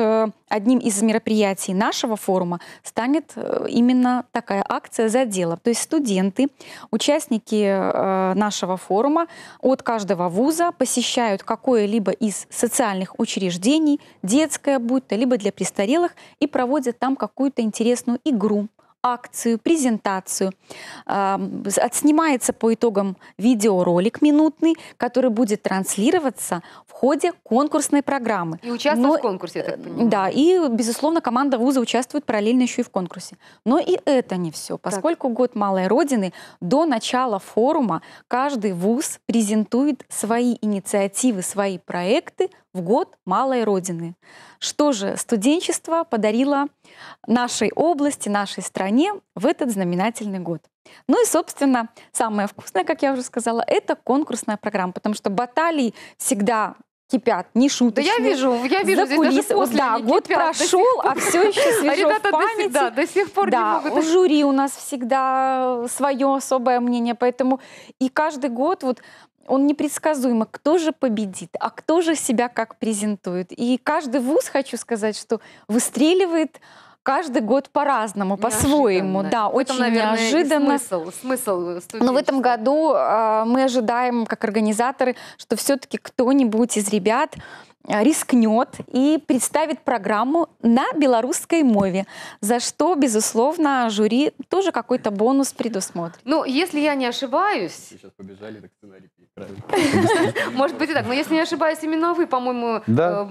одним из мероприятий нашего форума станет именно такая акция «За дело». То есть студенты, участники нашего форума от каждого вуза посещают какое-либо из социальных учреждений, детское будь то, либо для престарелых, и проводят там какую-то интересную игру, акцию, презентацию. Отснимается по итогам видеоролик минутный, который будет транслироваться в ходе конкурсной программы. И участвует Но, в конкурсе, я так понимаю. Да, и, безусловно, команда вуза участвует параллельно еще и в конкурсе. Но и это не все. Поскольку так. год Малой Родины, до начала форума каждый вуз презентует свои инициативы, свои проекты в год Малой Родины. Что же студенчество подарило нашей области, нашей стране в этот знаменательный год? Ну и, собственно, самое вкусное, как я уже сказала, это конкурсная программа, потому что баталии всегда кипят, не шуточные. Да я вижу, я вижу, здесь даже после да, год кипят, прошел, а все еще свежо а ребята в памяти. До сих, да, до сих пор да, не могут. У жюри у нас всегда свое особое мнение, поэтому и каждый год вот он непредсказуемо, кто же победит, а кто же себя как презентует. И каждый вуз, хочу сказать, что выстреливает каждый год по-разному, по-своему. Да, в этом, очень наверное, неожиданно. Смысл, смысл Но в этом году э, мы ожидаем, как организаторы, что все-таки кто-нибудь из ребят рискнет и представит программу на белорусской мове, за что, безусловно, жюри тоже какой-то бонус предусмотрит. Ну, если я не ошибаюсь... Сейчас побежали, так сценарий перекрали. Может быть и так, но если не ошибаюсь, именно вы, по-моему,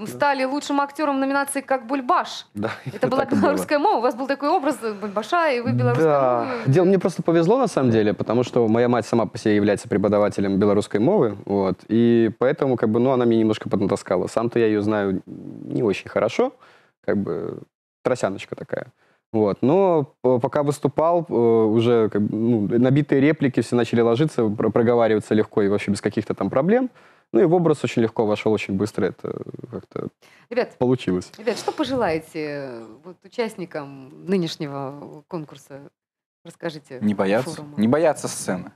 стали лучшим актером в номинации «Как Бульбаш». Это была белорусская мова, у вас был такой образ Бульбаша, и вы белорусская мова. Мне просто повезло, на самом деле, потому что моя мать сама по себе является преподавателем белорусской мовы, и поэтому, как бы, ну, она мне немножко поднатаскала. Сам то я ее знаю не очень хорошо, как бы тросяночка такая. Вот. Но пока выступал, уже как бы, ну, набитые реплики, все начали ложиться, проговариваться легко и вообще без каких-то там проблем. Ну и в образ очень легко вошел, очень быстро это как-то ребят, получилось. Ребят, что пожелаете вот, участникам нынешнего конкурса? Расскажите. Не бояться, форума. Не бояться сцены.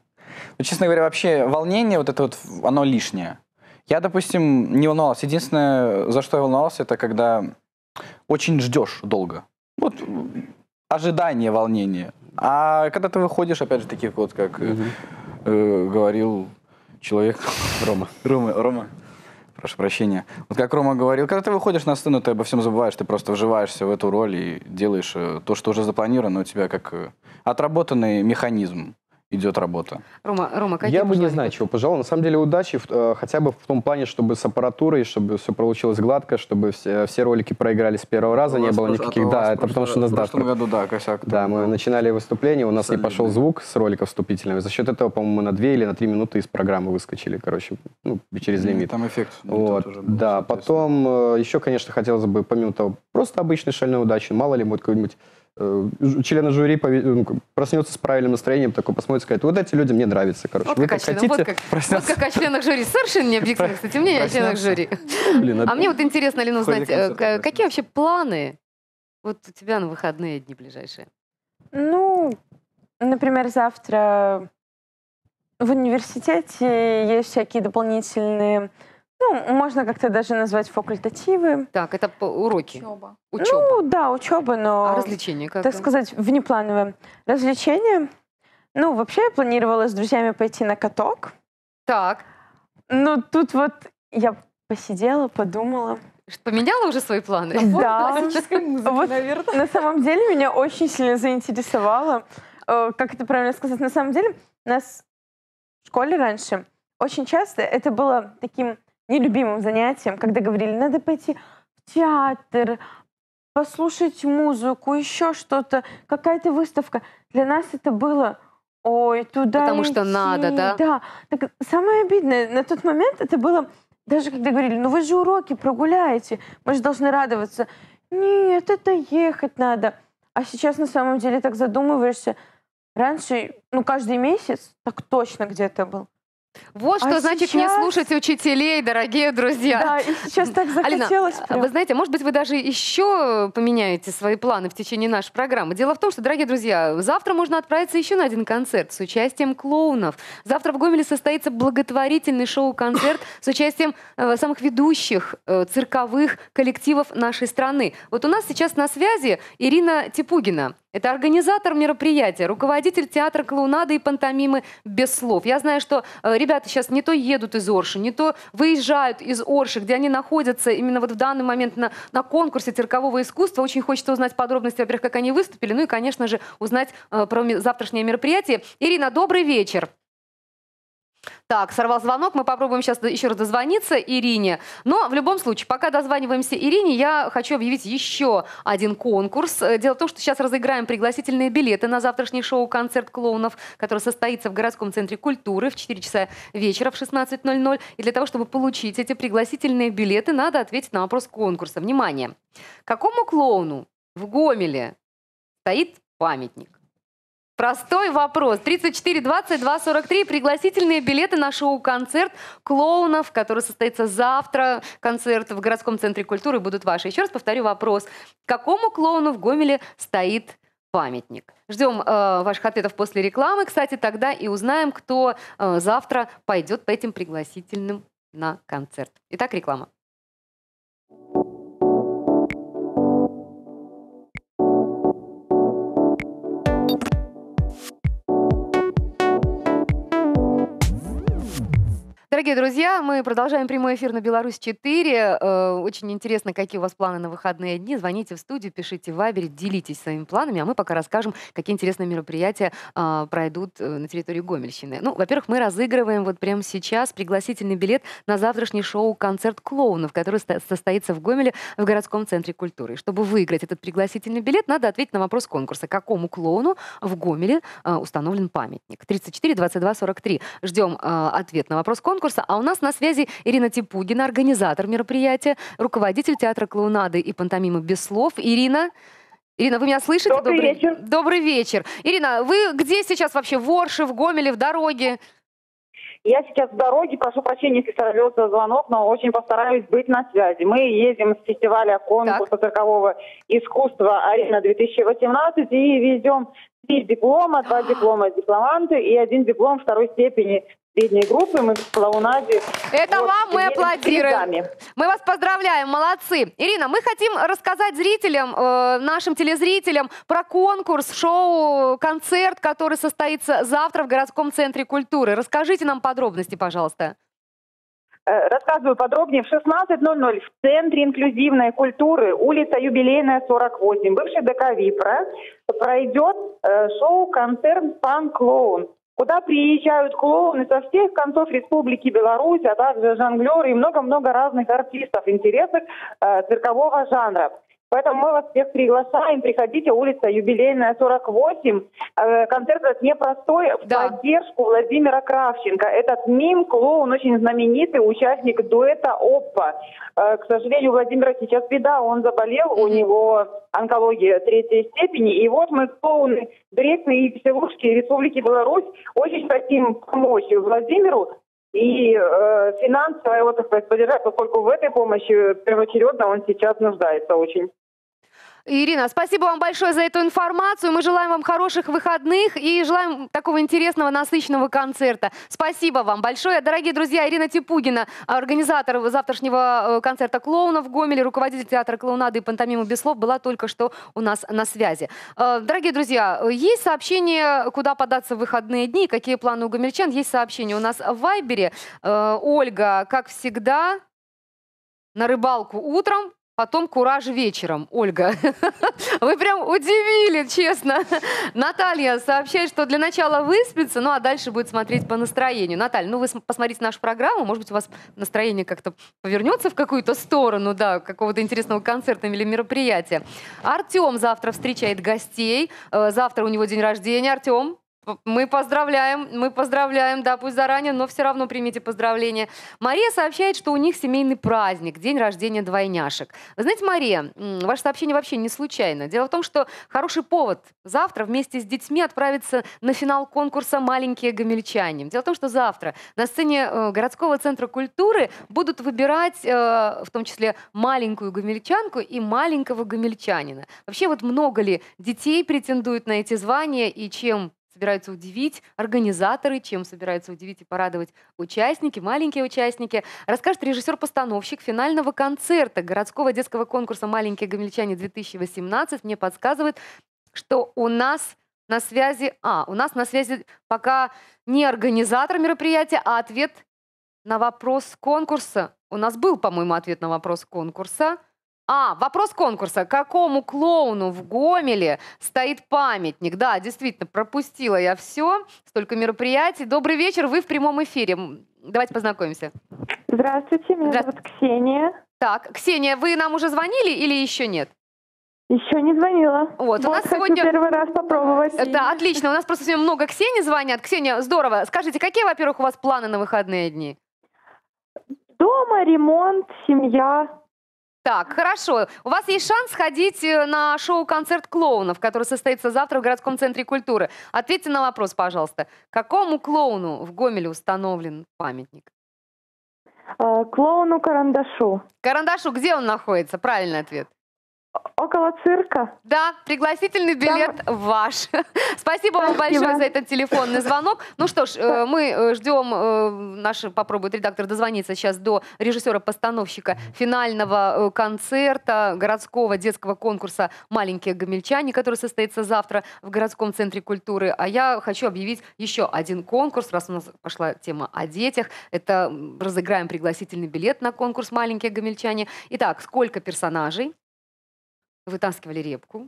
Но, честно говоря, вообще волнение вот это вот, оно лишнее. Я, допустим, не волновался. Единственное, за что я волновался, это когда очень ждешь долго. Вот ожидание, волнение. А когда ты выходишь, опять же, таких вот, как mm-hmm. э, говорил человек... Рома. Рома. Рома. Прошу прощения. Вот как Рома говорил, когда ты выходишь на сцену, ты обо всем забываешь, ты просто вживаешься в эту роль и делаешь то, что уже запланировано, у тебя как отработанный механизм. Идет работа. Рома, Рома, какие Я бы не знаю, чего пожелал. На самом деле удачи э, хотя бы в том плане, чтобы с аппаратурой, чтобы все получилось гладко, чтобы все, все ролики проиграли с первого раза, не было никаких... Да, это потому что у нас... В прошлом году, да, косяк. Да, мы начинали выступление, у нас не пошел звук с роликов вступительными. За счет этого, по-моему, мы на две или на три минуты из программы выскочили, короче, ну, через лимит. Там эффект. Вот, да. Потом еще, конечно, хотелось бы, помимо того, просто обычной шальной удачи, мало ли, будет какой-нибудь... Члены жюри проснется с правильным настроением, такой посмотрит и скажет: вот эти люди мне нравятся, короче. Вот вы как, как хотите. Вот как, вот как о членах жюри. Совершенно не объективно, кстати, мнение о членах жюри. Блин, а мне вот интересно, Алина, узнать, какие вообще планы вот у тебя на выходные дни ближайшие? Ну, Например, завтра в университете есть всякие дополнительные, ну, можно как-то даже назвать факультативы. Так, это уроки? Учеба. Учеба. Ну, да, учеба, но... А развлечения как? Так сказать, внеплановые. Развлечения? Ну, вообще я планировала с друзьями пойти на каток. Так. Но тут вот я посидела, подумала... Поменяла уже свои планы? Да. Классическая музыка, вот, наверное. На самом деле меня очень сильно заинтересовало, э, как это правильно сказать, на самом деле нас в школе раньше очень часто это было таким нелюбимым занятием, когда говорили, надо пойти в театр, послушать музыку, еще что-то, какая-то выставка. Для нас это было... Ой, туда Потому идти. Что надо, да? Да. Так, самое обидное на тот момент это было, даже когда говорили, ну вы же уроки прогуляете, мы же должны радоваться. Нет, это ехать надо. А сейчас на самом деле так задумываешься. Раньше, ну каждый месяц так точно где-то был. Вот что а значит сейчас... не слушать учителей, дорогие друзья. Да, и сейчас так захотелось. Алина, прям. Вы знаете, может быть, вы даже еще поменяете свои планы в течение нашей программы. Дело в том, что, дорогие друзья, завтра можно отправиться еще на один концерт с участием клоунов. Завтра в Гомеле состоится благотворительный шоу-концерт с участием э, самых ведущих э, цирковых коллективов нашей страны. Вот у нас сейчас на связи Ирина Типугина. Это организатор мероприятия, руководитель театра клоунады и пантомимы «Без слов». Я знаю, что э, ребята сейчас не то едут из Орши, не то выезжают из Орши, где они находятся именно вот в данный момент на, на конкурсе циркового искусства. Очень хочется узнать подробности, во-первых, как они выступили, ну и, конечно же, узнать э, про завтрашнее мероприятие. Ирина, добрый вечер. Так, сорвал звонок, мы попробуем сейчас еще раз дозвониться Ирине. Но в любом случае, пока дозваниваемся Ирине, я хочу объявить еще один конкурс. Дело в том, что сейчас разыграем пригласительные билеты на завтрашний шоу-концерт клоунов, который состоится в городском центре культуры в четыре часа вечера в шестнадцать ноль ноль. И для того, чтобы получить эти пригласительные билеты, надо ответить на вопрос конкурса. Внимание! Какому клоуну в Гомеле стоит памятник? Простой вопрос. тридцать четыре двадцать два сорок три. Пригласительные билеты на шоу-концерт клоунов, который состоится завтра. Концерт в городском центре культуры будут ваши. Еще раз повторю вопрос. Какому клоуну в Гомеле стоит памятник? Ждем э, ваших ответов после рекламы. Кстати, тогда и узнаем, кто э, завтра пойдет по этим пригласительным на концерт. Итак, реклама. Дорогие друзья, мы продолжаем прямой эфир на Беларусь четыре. Очень интересно, какие у вас планы на выходные дни. Звоните в студию, пишите в Вайбере, делитесь своими планами, а мы пока расскажем, какие интересные мероприятия пройдут на территории Гомельщины. Ну, во-первых, мы разыгрываем вот прямо сейчас пригласительный билет на завтрашний шоу-концерт клоунов, который состоится в Гомеле в городском центре культуры. И чтобы выиграть этот пригласительный билет, надо ответить на вопрос конкурса. Какому клоуну в Гомеле установлен памятник? тридцать четыре двадцать два сорок три. Ждем ответ на вопрос конкурса. А у нас на связи Ирина Типугина, организатор мероприятия, руководитель театра клоунады и пантомимы «Без слов». Ирина, Ирина, вы меня слышите? Добрый, Добрый вечер. Добрый вечер. Ирина, вы где сейчас вообще? В Орше, в Гомеле, в дороге? Я сейчас в дороге. Прошу прощения, если сорвется звонок, но очень постараюсь быть на связи. Мы едем с фестиваля конкурса циркового искусства «Арена-две тысячи восемнадцать» и везем три диплома, два диплома дипломанты и один диплом второй степени. Средней группы мы в клоунаде. Это вот, вам мы аплодируем. Мы вас поздравляем, молодцы. Ирина, мы хотим рассказать зрителям, э, нашим телезрителям про конкурс, шоу, концерт, который состоится завтра в городском центре культуры. Расскажите нам подробности, пожалуйста. Рассказываю подробнее. В шестнадцать ноль ноль в Центре инклюзивной культуры, улица Юбилейная, сорок восемь, бывший ДК «Випра», пройдет э, шоу-концерт «Пан-клоун», куда приезжают клоуны со всех концов Республики Беларусь, а также жонглеры и много-много разных артистов интересных э, циркового жанра. Поэтому мы вас всех приглашаем. Приходите, улица Юбилейная, сорок восемь. Э, концерт этот непростой, да. В поддержку Владимира Кравченко. Этот мим, клоун, очень знаменитый участник дуэта «Оппа». Э, к сожалению, у Владимира сейчас беда, он заболел, mm-hmm. у него онкология третьей степени. И вот мы, клоуны Брестной и Петербургской Республики Беларусь, очень хотим помочь Владимиру и э, финансово его, так сказать, поддержать, поскольку в этой помощи первоочередно он сейчас нуждается очень. Ирина, спасибо вам большое за эту информацию. Мы желаем вам хороших выходных и желаем такого интересного, насыщенного концерта. Спасибо вам большое. Дорогие друзья, Ирина Типугина, организатор завтрашнего концерта клоунов в Гомеле, руководитель театра клоунады и пантомимы без слов, была только что у нас на связи. Дорогие друзья, есть сообщение, куда податься в выходные дни, какие планы у гомельчан. Есть сообщение у нас в Вайбере. Ольга, как всегда, на рыбалку утром. Потом кураж вечером. Ольга, вы прям удивили, честно. Наталья сообщает, что для начала выспится, ну а дальше будет смотреть по настроению. Наталья, ну вы посмотрите нашу программу, может быть, у вас настроение как-то повернется в какую-то сторону, да, какого-то интересного концерта или мероприятия. Артем завтра встречает гостей, завтра у него день рождения. Артем, мы поздравляем, мы поздравляем, да, пусть заранее, но все равно примите поздравления. Мария сообщает, что у них семейный праздник, день рождения двойняшек. Вы знаете, Мария, ваше сообщение вообще не случайно. Дело в том, что хороший повод завтра вместе с детьми отправиться на финал конкурса «Маленькие гомельчане». Дело в том, что завтра на сцене городского центра культуры будут выбирать, в том числе, маленькую гомельчанку и маленького гомельчанина. Вообще, вот много ли детей претендует на эти звания и чем собираются удивить организаторы, чем собираются удивить и порадовать участники, маленькие участники, расскажет режиссер-постановщик финального концерта городского детского конкурса «Маленькие гомельчане-две тысячи восемнадцать». Мне подсказывает, что у нас на связи... А, у нас на связи пока не организатор мероприятия, а ответ на вопрос конкурса. У нас был, по-моему, ответ на вопрос конкурса. А, вопрос конкурса. Какому клоуну в Гомеле стоит памятник? Да, действительно, пропустила я все, столько мероприятий. Добрый вечер, вы в прямом эфире. Давайте познакомимся. Здравствуйте, меня Здра... зовут Ксения. Так, Ксения, вы нам уже звонили или еще нет? Еще не звонила. Вот, вот у нас сегодня первый раз попробовать. Да, отлично, у нас просто сегодня много Ксений звонят. Ксения, здорово. Скажите, какие, во-первых, у вас планы на выходные дни? Дома, ремонт, семья. Так, хорошо. У вас есть шанс сходить на шоу-концерт клоунов, который состоится завтра в городском центре культуры. Ответьте на вопрос, пожалуйста. Какому клоуну в Гомеле установлен памятник? Клоуну Карандашу. Карандашу, где он находится? Правильный ответ. Около цирка. Да, пригласительный билет да. ваш. Спасибо, Спасибо вам большое за этот телефонный звонок. Ну что ж, мы ждем, наш попробует редактор дозвониться сейчас до режиссера-постановщика финального концерта городского детского конкурса «Маленькие гомельчане», который состоится завтра в городском центре культуры. А я хочу объявить еще один конкурс, раз у нас пошла тема о детях. Это разыграем пригласительный билет на конкурс «Маленькие гомельчане». Итак, сколько персонажей вытаскивали репку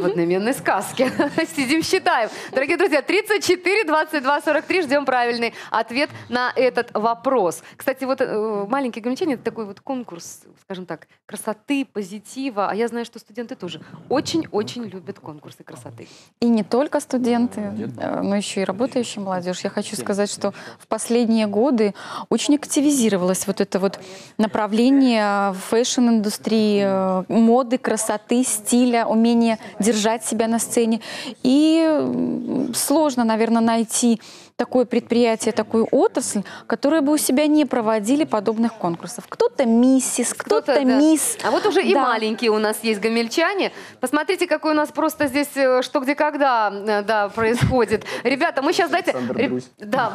в одноименной сказке? Сидим, считаем. Дорогие друзья, тридцать четыре, двадцать два, сорок три. Ждем правильный ответ на этот вопрос. Кстати, вот «Маленькие гомельчане» — это такой вот конкурс, скажем так, красоты, позитива. А я знаю, что студенты тоже очень-очень любят конкурсы красоты. И не только студенты, но еще и работающая молодежь. Я хочу сказать, что в последние годы очень активизировалось вот это вот направление фэшн-индустрии, моды, красоты, стиля, умения держать себя на сцене. И сложно, наверное, найти такое предприятие, такую отрасль, которые бы у себя не проводили подобных конкурсов. Кто-то миссис, кто-то кто да. мисс. А вот уже да. и маленькие у нас есть гомельчане. Посмотрите, какой у нас просто здесь что, где, когда да, происходит. Ребята, мы сейчас, дайте... Да,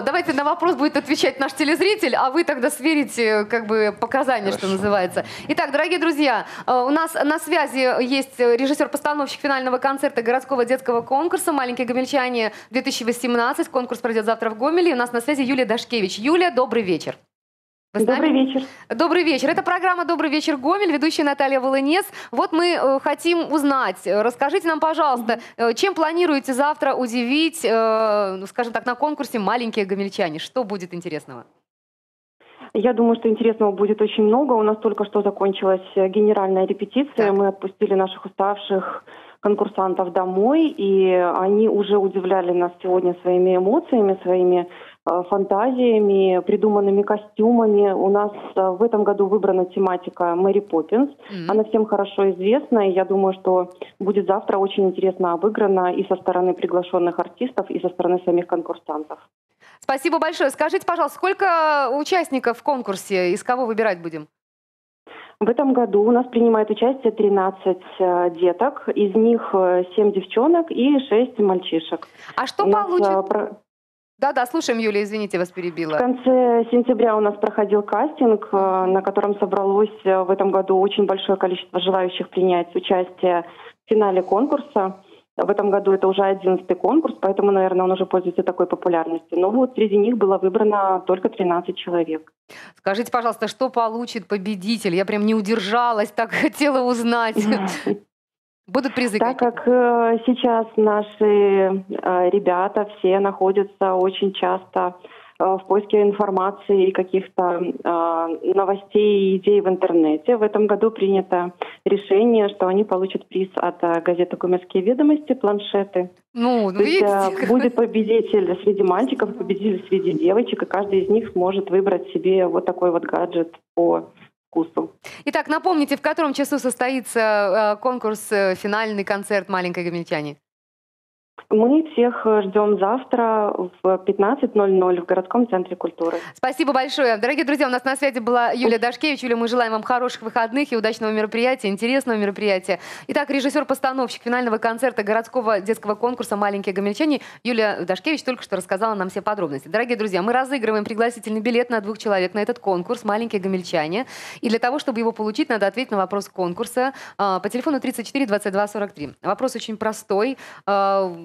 давайте на вопрос будет отвечать наш телезритель, а вы тогда сверите как бы показания, что называется. Итак, дорогие друзья, у нас на связи есть режиссер-постановщик финального концерта городского детского конкурса «Маленькие гомельчане две тысячи восемнадцать». Конкурс пройдет завтра в Гомеле. У нас на связи Юлия Дашкевич. Юлия, добрый вечер. Добрый вечер. Добрый вечер. Это программа «Добрый вечер, Гомель», ведущая Наталья Волонец. Вот мы хотим узнать, расскажите нам, пожалуйста, чем планируете завтра удивить, скажем так, на конкурсе «Маленькие гомельчане»? Что будет интересного? Я думаю, что интересного будет очень много. У нас только что закончилась генеральная репетиция. Так. Мы отпустили наших уставших конкурсантов домой, и они уже удивляли нас сегодня своими эмоциями, своими э, фантазиями, придуманными костюмами. У нас э, в этом году выбрана тематика Мэри Поппинс. Mm-hmm. Она всем хорошо известна, и я думаю, что будет завтра очень интересно обыграна и со стороны приглашенных артистов, и со стороны самих конкурсантов. Спасибо большое. Скажите, пожалуйста, сколько участников в конкурсе, из кого выбирать будем? В этом году у нас принимает участие тринадцать деток, из них семь девчонок и шесть мальчишек. А что у получит? Нас... Да-да, слушаем, Юлия, извините, вас перебила. В конце сентября у нас проходил кастинг, на котором собралось в этом году очень большое количество желающих принять участие в финале конкурса. В этом году это уже одиннадцатый конкурс, поэтому, наверное, он уже пользуется такой популярностью. Но вот среди них было выбрано только тринадцать человек. Скажите, пожалуйста, что получит победитель? Я прям не удержалась, так хотела узнать. Будут призы? Так как э, сейчас наши э, ребята все находятся очень часто э, в поиске информации и каких-то э, новостей и идей в интернете, в этом году принято решение, что они получат приз от э, газеты «Гомельские ведомости», планшеты. Ну, То есть, э, будет победитель среди мальчиков, победитель среди девочек, и каждый из них сможет выбрать себе вот такой вот гаджет по... вкусу. Итак, напомните, в котором часу состоится конкурс, финальный концерт «Маленькой гомельчане»? Мы всех ждем завтра в пятнадцать ноль ноль в городском центре культуры. Спасибо большое. Дорогие друзья, у нас на связи была Юлия Дашкевич. Юля, мы желаем вам хороших выходных и удачного мероприятия, интересного мероприятия. Итак, режиссер-постановщик финального концерта городского детского конкурса «Маленькие гомельчане» Юлия Дашкевич только что рассказала нам все подробности. Дорогие друзья, мы разыгрываем пригласительный билет на двух человек на этот конкурс «Маленькие гомельчане». И для того, чтобы его получить, надо ответить на вопрос конкурса по телефону тридцать четыре двадцать два сорок три. Вопрос очень простой.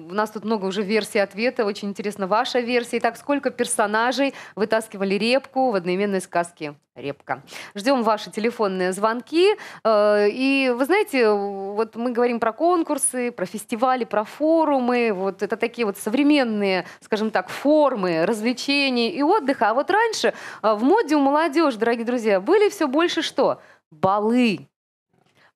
У нас тут много уже версий ответа. Очень интересна ваша версия. Итак, сколько персонажей вытаскивали репку в одноименной сказке «Репка»? Ждем ваши телефонные звонки. И вы знаете, вот мы говорим про конкурсы, про фестивали, про форумы. Вот это такие вот современные, скажем так, формы развлечений и отдыха. А вот раньше в моде у молодежи, дорогие друзья, были все больше что? Балы.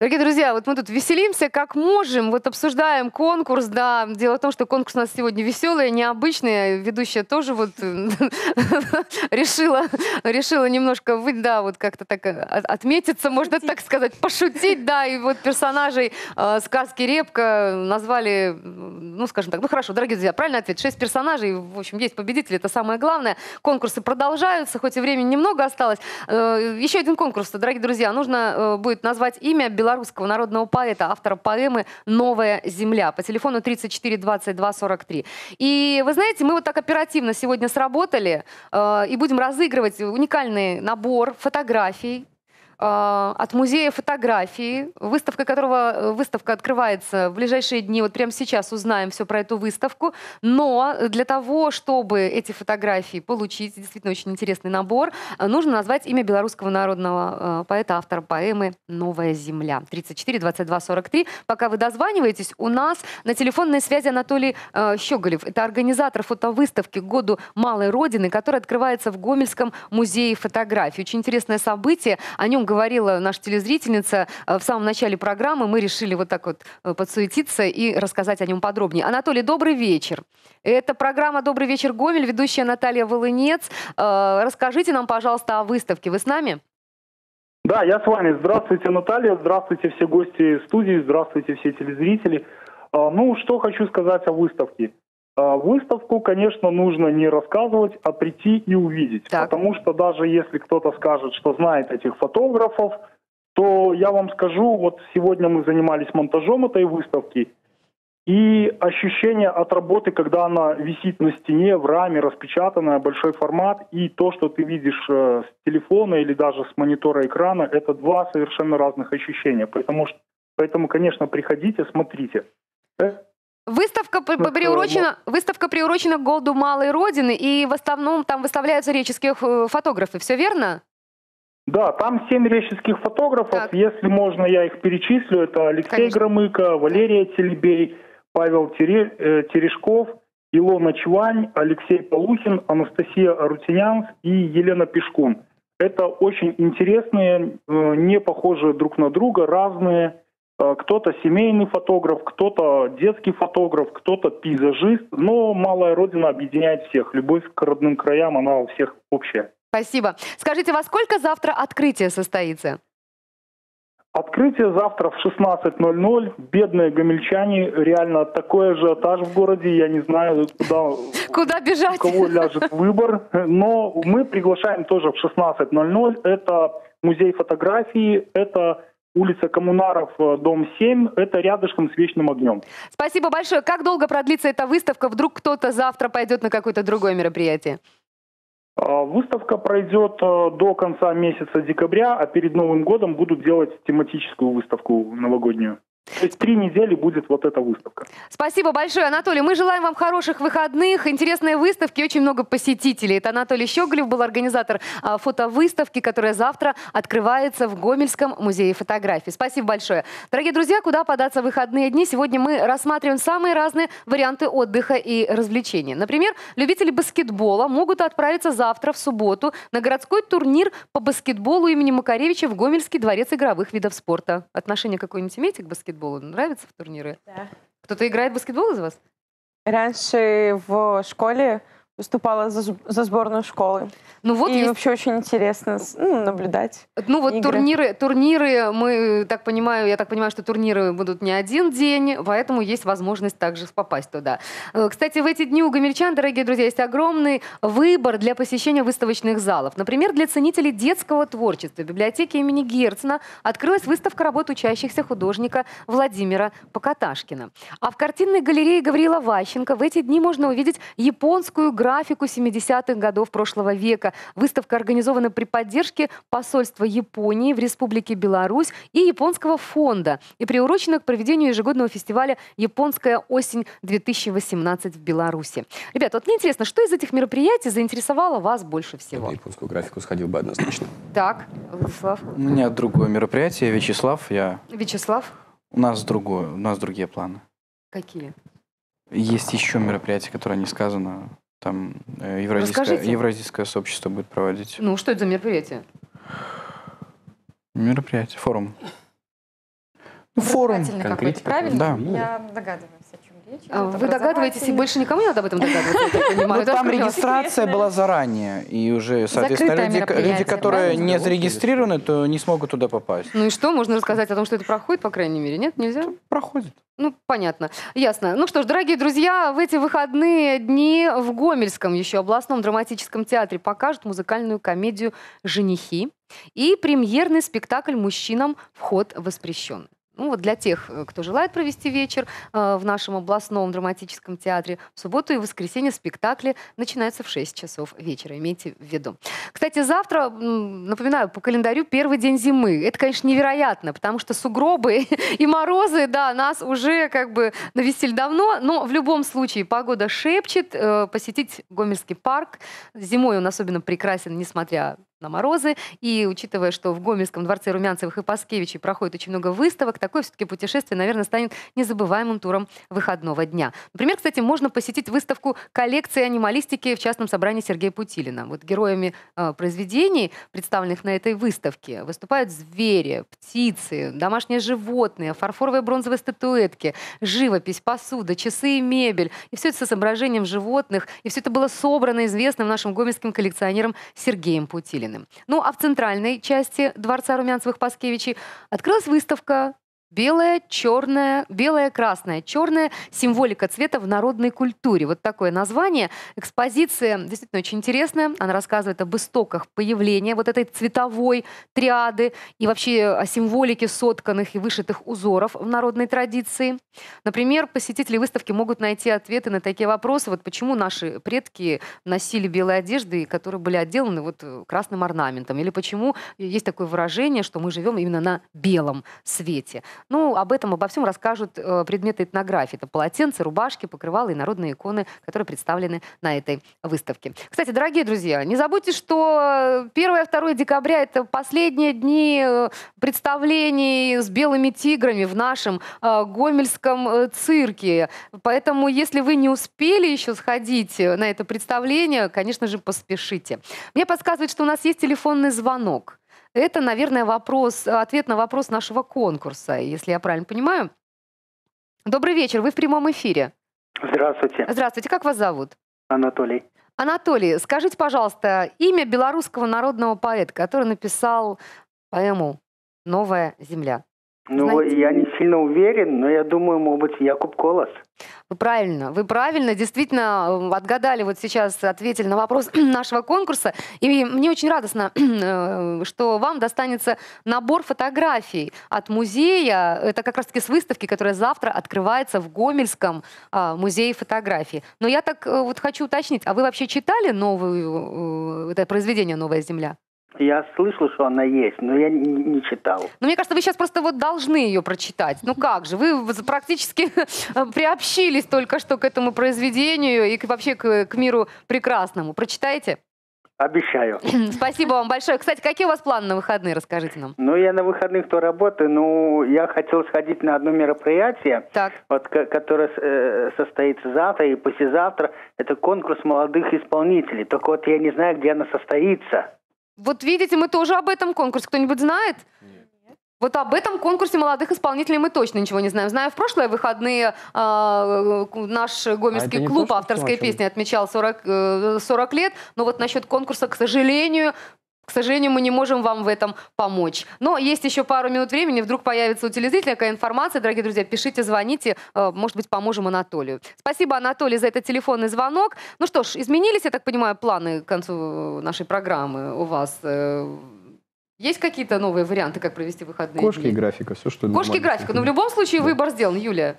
Дорогие друзья, вот мы тут веселимся как можем, вот обсуждаем конкурс, да, дело в том, что конкурс у нас сегодня веселый, необычный, ведущая тоже вот решила, решила немножко, вы, да, вот как-то так отметиться, можно так сказать, пошутить, да, и вот персонажей э, сказки «Репка» назвали, ну, скажем так, ну, хорошо, дорогие друзья, правильный ответ, шесть персонажей, в общем, есть победители, это самое главное, конкурсы продолжаются, хоть и времени немного осталось. Э, еще один конкурс, дорогие друзья, нужно э, будет назвать имя белорусского белорусского народного поэта, автора поэмы «Новая земля» по телефону тридцать четыре двадцать два сорок три. И вы знаете, мы вот так оперативно сегодня сработали э, и будем разыгрывать уникальный набор фотографий э, от музея фотографии, выставка которого выставка открывается в ближайшие дни. Вот прямо сейчас узнаем все про эту выставку. Но для того, чтобы эти фотографии получить, действительно очень интересный набор, нужно назвать имя белорусского народного поэта, автора поэмы «Новая земля». тридцать четыре двадцать два сорок три. Пока вы дозваниваетесь, у нас на телефонной связи Анатолий э, Щеголев. Это организатор фотовыставки к году Малой Родины, которая открывается в Гомельском музее фотографии. Очень интересное событие. О нем говорила наша телезрительница в самом начале программы. Мы решили вот так вот подсуетиться и рассказать о нем подробнее. Анатолий, добрый вечер. Это программа «Добрый вечер, Гомель», ведущая Наталья Волонец. Расскажите нам, пожалуйста, о выставке. Вы с нами? Да, я с вами. Здравствуйте, Наталья. Здравствуйте, все гости студии. Здравствуйте, все телезрители. Ну, что хочу сказать о выставке. Выставку, конечно, нужно не рассказывать, а прийти и увидеть. Так. Потому что даже если кто-то скажет, что знает этих фотографов, то я вам скажу, вот сегодня мы занимались монтажом этой выставки, и ощущение от работы, когда она висит на стене, в раме, распечатанная, большой формат, и то, что ты видишь с телефона или даже с монитора экрана, это два совершенно разных ощущения. Поэтому, поэтому конечно, приходите, смотрите. Выставка приурочена, выставка приурочена к году Малой Родины, и в основном там выставляются реческие фотографы, все верно? Да, там семь реческих фотографов, так. Если можно, я их перечислю. Это Алексей Конечно. Громыко, Валерия Телебей, Павел Терешков, Илона Чвань, Алексей Полухин, Анастасия Рутинянск и Елена Пешкун. Это очень интересные, не похожие друг на друга, разные. Кто-то семейный фотограф, кто-то детский фотограф, кто-то пейзажист. Но Малая Родина объединяет всех. Любовь к родным краям, она у всех общая. Спасибо. Скажите, во сколько завтра открытие состоится? Открытие завтра в шестнадцать ноль ноль. Бедные гомельчане, реально такой ажиотаж в городе. Я не знаю, куда, куда бежать? У кого ляжет выбор. Но мы приглашаем тоже в шестнадцать ноль ноль. Это музей фотографии, это... улица Коммунаров, дом семь. Это рядышком с Вечным огнем. Спасибо большое. Как долго продлится эта выставка? Вдруг кто-то завтра пойдет на какое-то другое мероприятие? Выставка пройдет до конца месяца декабря, а перед Новым годом будут делать тематическую выставку новогоднюю. То есть три недели будет вот эта выставка. Спасибо большое, Анатолий. Мы желаем вам хороших выходных, интересные выставки, очень много посетителей. Это Анатолий Щеголев был организатор фотовыставки, которая завтра открывается в Гомельском музее фотографии. Спасибо большое. Дорогие друзья, куда податься в выходные дни? Сегодня мы рассматриваем самые разные варианты отдыха и развлечений. Например, любители баскетбола могут отправиться завтра, в субботу, на городской турнир по баскетболу имени Макаревича в Гомельский дворец игровых видов спорта. Отношение какое-нибудь имеете к баскетболу? Нравятся в турниры? Да. Кто-то играет в баскетбол из вас? Раньше в школе выступала за, за сборную школы. Ну вот и есть... вообще очень интересно ну, наблюдать. Ну вот игры. турниры, турниры, мы так понимаю, я так понимаю, что турниры будут не один день, поэтому есть возможность также попасть туда. Кстати, в эти дни у гомельчан, дорогие друзья, есть огромный выбор для посещения выставочных залов. Например, для ценителей детского творчества в библиотеке имени Герцена открылась выставка работ учащихся художника Владимира Покаташкина. А в картинной галерее Гавриила Ващенко в эти дни можно увидеть японскую графику, графику семидесятых годов прошлого века. Выставка организована при поддержке посольства Японии в Республике Беларусь и Японского фонда и приурочена к проведению ежегодного фестиваля «Японская осень-две тысячи восемнадцать» в Беларуси. Ребят, вот мне интересно, что из этих мероприятий заинтересовало вас больше всего? Я японскую графику сходил бы однозначно. Так, Вячеслав. У меня другое мероприятие. Вячеслав, я... Вячеслав? У нас другое, у нас другие планы. Какие? Есть еще мероприятие, которое не сказано. Там евразийское, евразийское сообщество будет проводить. Ну, что это за мероприятие? Мероприятие, форум. Форум. Конкретно. Правильно? Да. Я догадываюсь, о чем речь. А, вы догадываетесь, и больше никому не надо об этом догадываться. Там регистрация была заранее, и уже, соответственно, люди, которые не зарегистрированы, то не смогут туда попасть. Ну и что? Можно рассказать о том, что это проходит, по крайней мере? Нет, нельзя? Проходит. Ну, понятно. Ясно. Ну что ж, дорогие друзья, в эти выходные дни в Гомельском еще областном драматическом театре покажут музыкальную комедию «Женихи» и премьерный спектакль «Мужчинам вход воспрещен». Ну, вот для тех, кто желает провести вечер э, в нашем областном драматическом театре, в субботу и воскресенье спектакли начинаются в шесть часов вечера, имейте в виду. Кстати, завтра, напоминаю, по календарю первый день зимы. Это, конечно, невероятно, потому что сугробы и морозы, да, нас уже как бы навестили давно, но в любом случае погода шепчет, э, посетить Гомельский парк. Зимой он особенно прекрасен, несмотря на морозы. И учитывая, что в Гомельском дворце Румянцевых и Паскевичей проходит очень много выставок, такое все-таки путешествие, наверное, станет незабываемым туром выходного дня. Например, кстати, можно посетить выставку коллекции анималистики в частном собрании Сергея Путилина. Вот героями э, произведений, представленных на этой выставке, выступают звери, птицы, домашние животные, фарфоровые бронзовые статуэтки, живопись, посуда, часы и мебель. И все это с изображением животных. И все это было собрано известным нашим гомельским коллекционером Сергеем Путилиным. Ну, а в центральной части дворца Румянцевых-Паскевичей открылась выставка «Белое, черное, белое, красное, черное. Символика цвета в народной культуре». Вот такое название. Экспозиция действительно очень интересная. Она рассказывает об истоках появления вот этой цветовой триады и вообще о символике сотканных и вышитых узоров в народной традиции. Например, посетители выставки могут найти ответы на такие вопросы. Вот почему наши предки носили белые одежды, которые были отделаны вот красным орнаментом. Или почему есть такое выражение, что мы живем именно на белом свете. Ну, об этом, обо всем расскажут э, предметы этнографии. Это полотенца, рубашки, покрывала и народные иконы, которые представлены на этой выставке. Кстати, дорогие друзья, не забудьте, что первое-второе декабря – это последние дни представлений с белыми тиграми в нашем э, гомельском цирке. Поэтому, если вы не успели еще сходить на это представление, конечно же, поспешите. Мне подсказывает, что у нас есть телефонный звонок. Это, наверное, вопрос, ответ на вопрос нашего конкурса, если я правильно понимаю. Добрый вечер, вы в прямом эфире. Здравствуйте. Здравствуйте, как вас зовут? Анатолий. Анатолий, скажите, пожалуйста, имя белорусского народного поэта, который написал поэму «Новая земля». Ну, знаете? Я не сильно уверен, но я думаю, может быть, Якуб Колос. Вы правильно, вы правильно, действительно отгадали, вот сейчас ответили на вопрос нашего конкурса. И мне очень радостно, что вам достанется набор фотографий от музея. Это как раз-таки с выставки, которая завтра открывается в Гомельском музее фотографии. Но я так вот хочу уточнить, а вы вообще читали новую, это произведение «Новая земля»? Я слышал, что она есть, но я не, не читал. Но мне кажется, вы сейчас просто вот должны ее прочитать. Ну как же, вы практически приобщились только что к этому произведению и вообще к, к миру прекрасному. Прочитайте? Обещаю. Спасибо вам большое. Кстати, какие у вас планы на выходные, расскажите нам. Ну, я на выходных то работаю, но я хотел сходить на одно мероприятие, так. Вот, которое э, состоится завтра и послезавтра. Это конкурс молодых исполнителей. Только вот я не знаю, где она состоится. Вот видите, мы тоже об этом конкурсе. Кто-нибудь знает? Нет. Вот об этом конкурсе молодых исполнителей мы точно ничего не знаем. Знаю, в прошлые выходные э, наш гомельский а клуб авторской песни отмечал сорок, э, сорок лет. Но вот насчет конкурса, к сожалению, к сожалению, мы не можем вам в этом помочь. Но есть еще пару минут времени, вдруг появится у телезрителя какая информация. Дорогие друзья, пишите, звоните, может быть, поможем Анатолию. Спасибо, Анатолий, за этот телефонный звонок. Ну что ж, изменились, я так понимаю, планы к концу нашей программы у вас? Есть какие-то новые варианты, как провести выходные? Кошки дни? И графика, все, что... Кошки и графика, но в любом случае да. Выбор сделан, Юлия.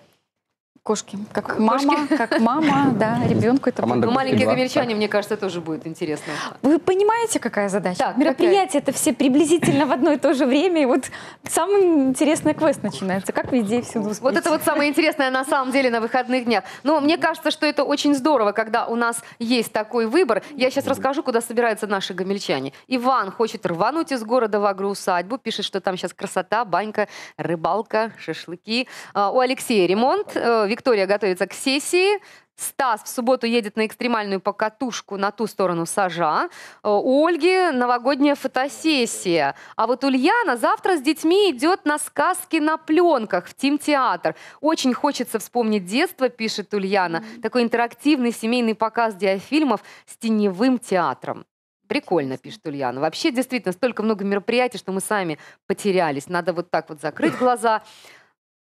Кошки. Как Кошки. мама, как мама, да, ребенку это будет. Ну, маленькие гомельчане, мне кажется, тоже будет интересно. Вы понимаете, какая задача? Так, мероприятие это все приблизительно в одно и то же время, и вот самый интересный квест начинается. Как везде все успеть? Вот это вот самое интересное на самом деле на выходных днях. Но мне кажется, что это очень здорово, когда у нас есть такой выбор. Я сейчас расскажу, куда собираются наши гомельчане. Иван хочет рвануть из города в агроусадьбу, пишет, что там сейчас красота, банька, рыбалка, шашлыки. У Алексея ремонт. Виктория готовится к сессии. Стас в субботу едет на экстремальную покатушку на ту сторону Сажа. У Ольги новогодняя фотосессия. А вот Ульяна завтра с детьми идет на сказки на пленках в Тим-театр. Очень хочется вспомнить детство, пишет Ульяна. Такой интерактивный семейный показ диафильмов с теневым театром. Прикольно, пишет Ульяна. Вообще, действительно, столько много мероприятий, что мы сами потерялись. Надо вот так вот закрыть глаза,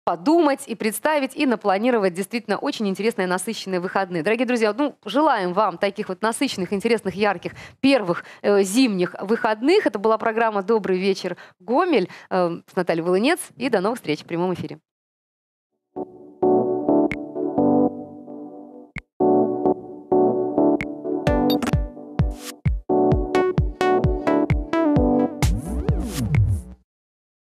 подумать и представить, и напланировать действительно очень интересные, насыщенные выходные. Дорогие друзья, ну, желаем вам таких вот насыщенных, интересных, ярких первых э, зимних выходных. Это была программа «Добрый вечер, Гомель» э, с Натальей Волонец. И до новых встреч в прямом эфире.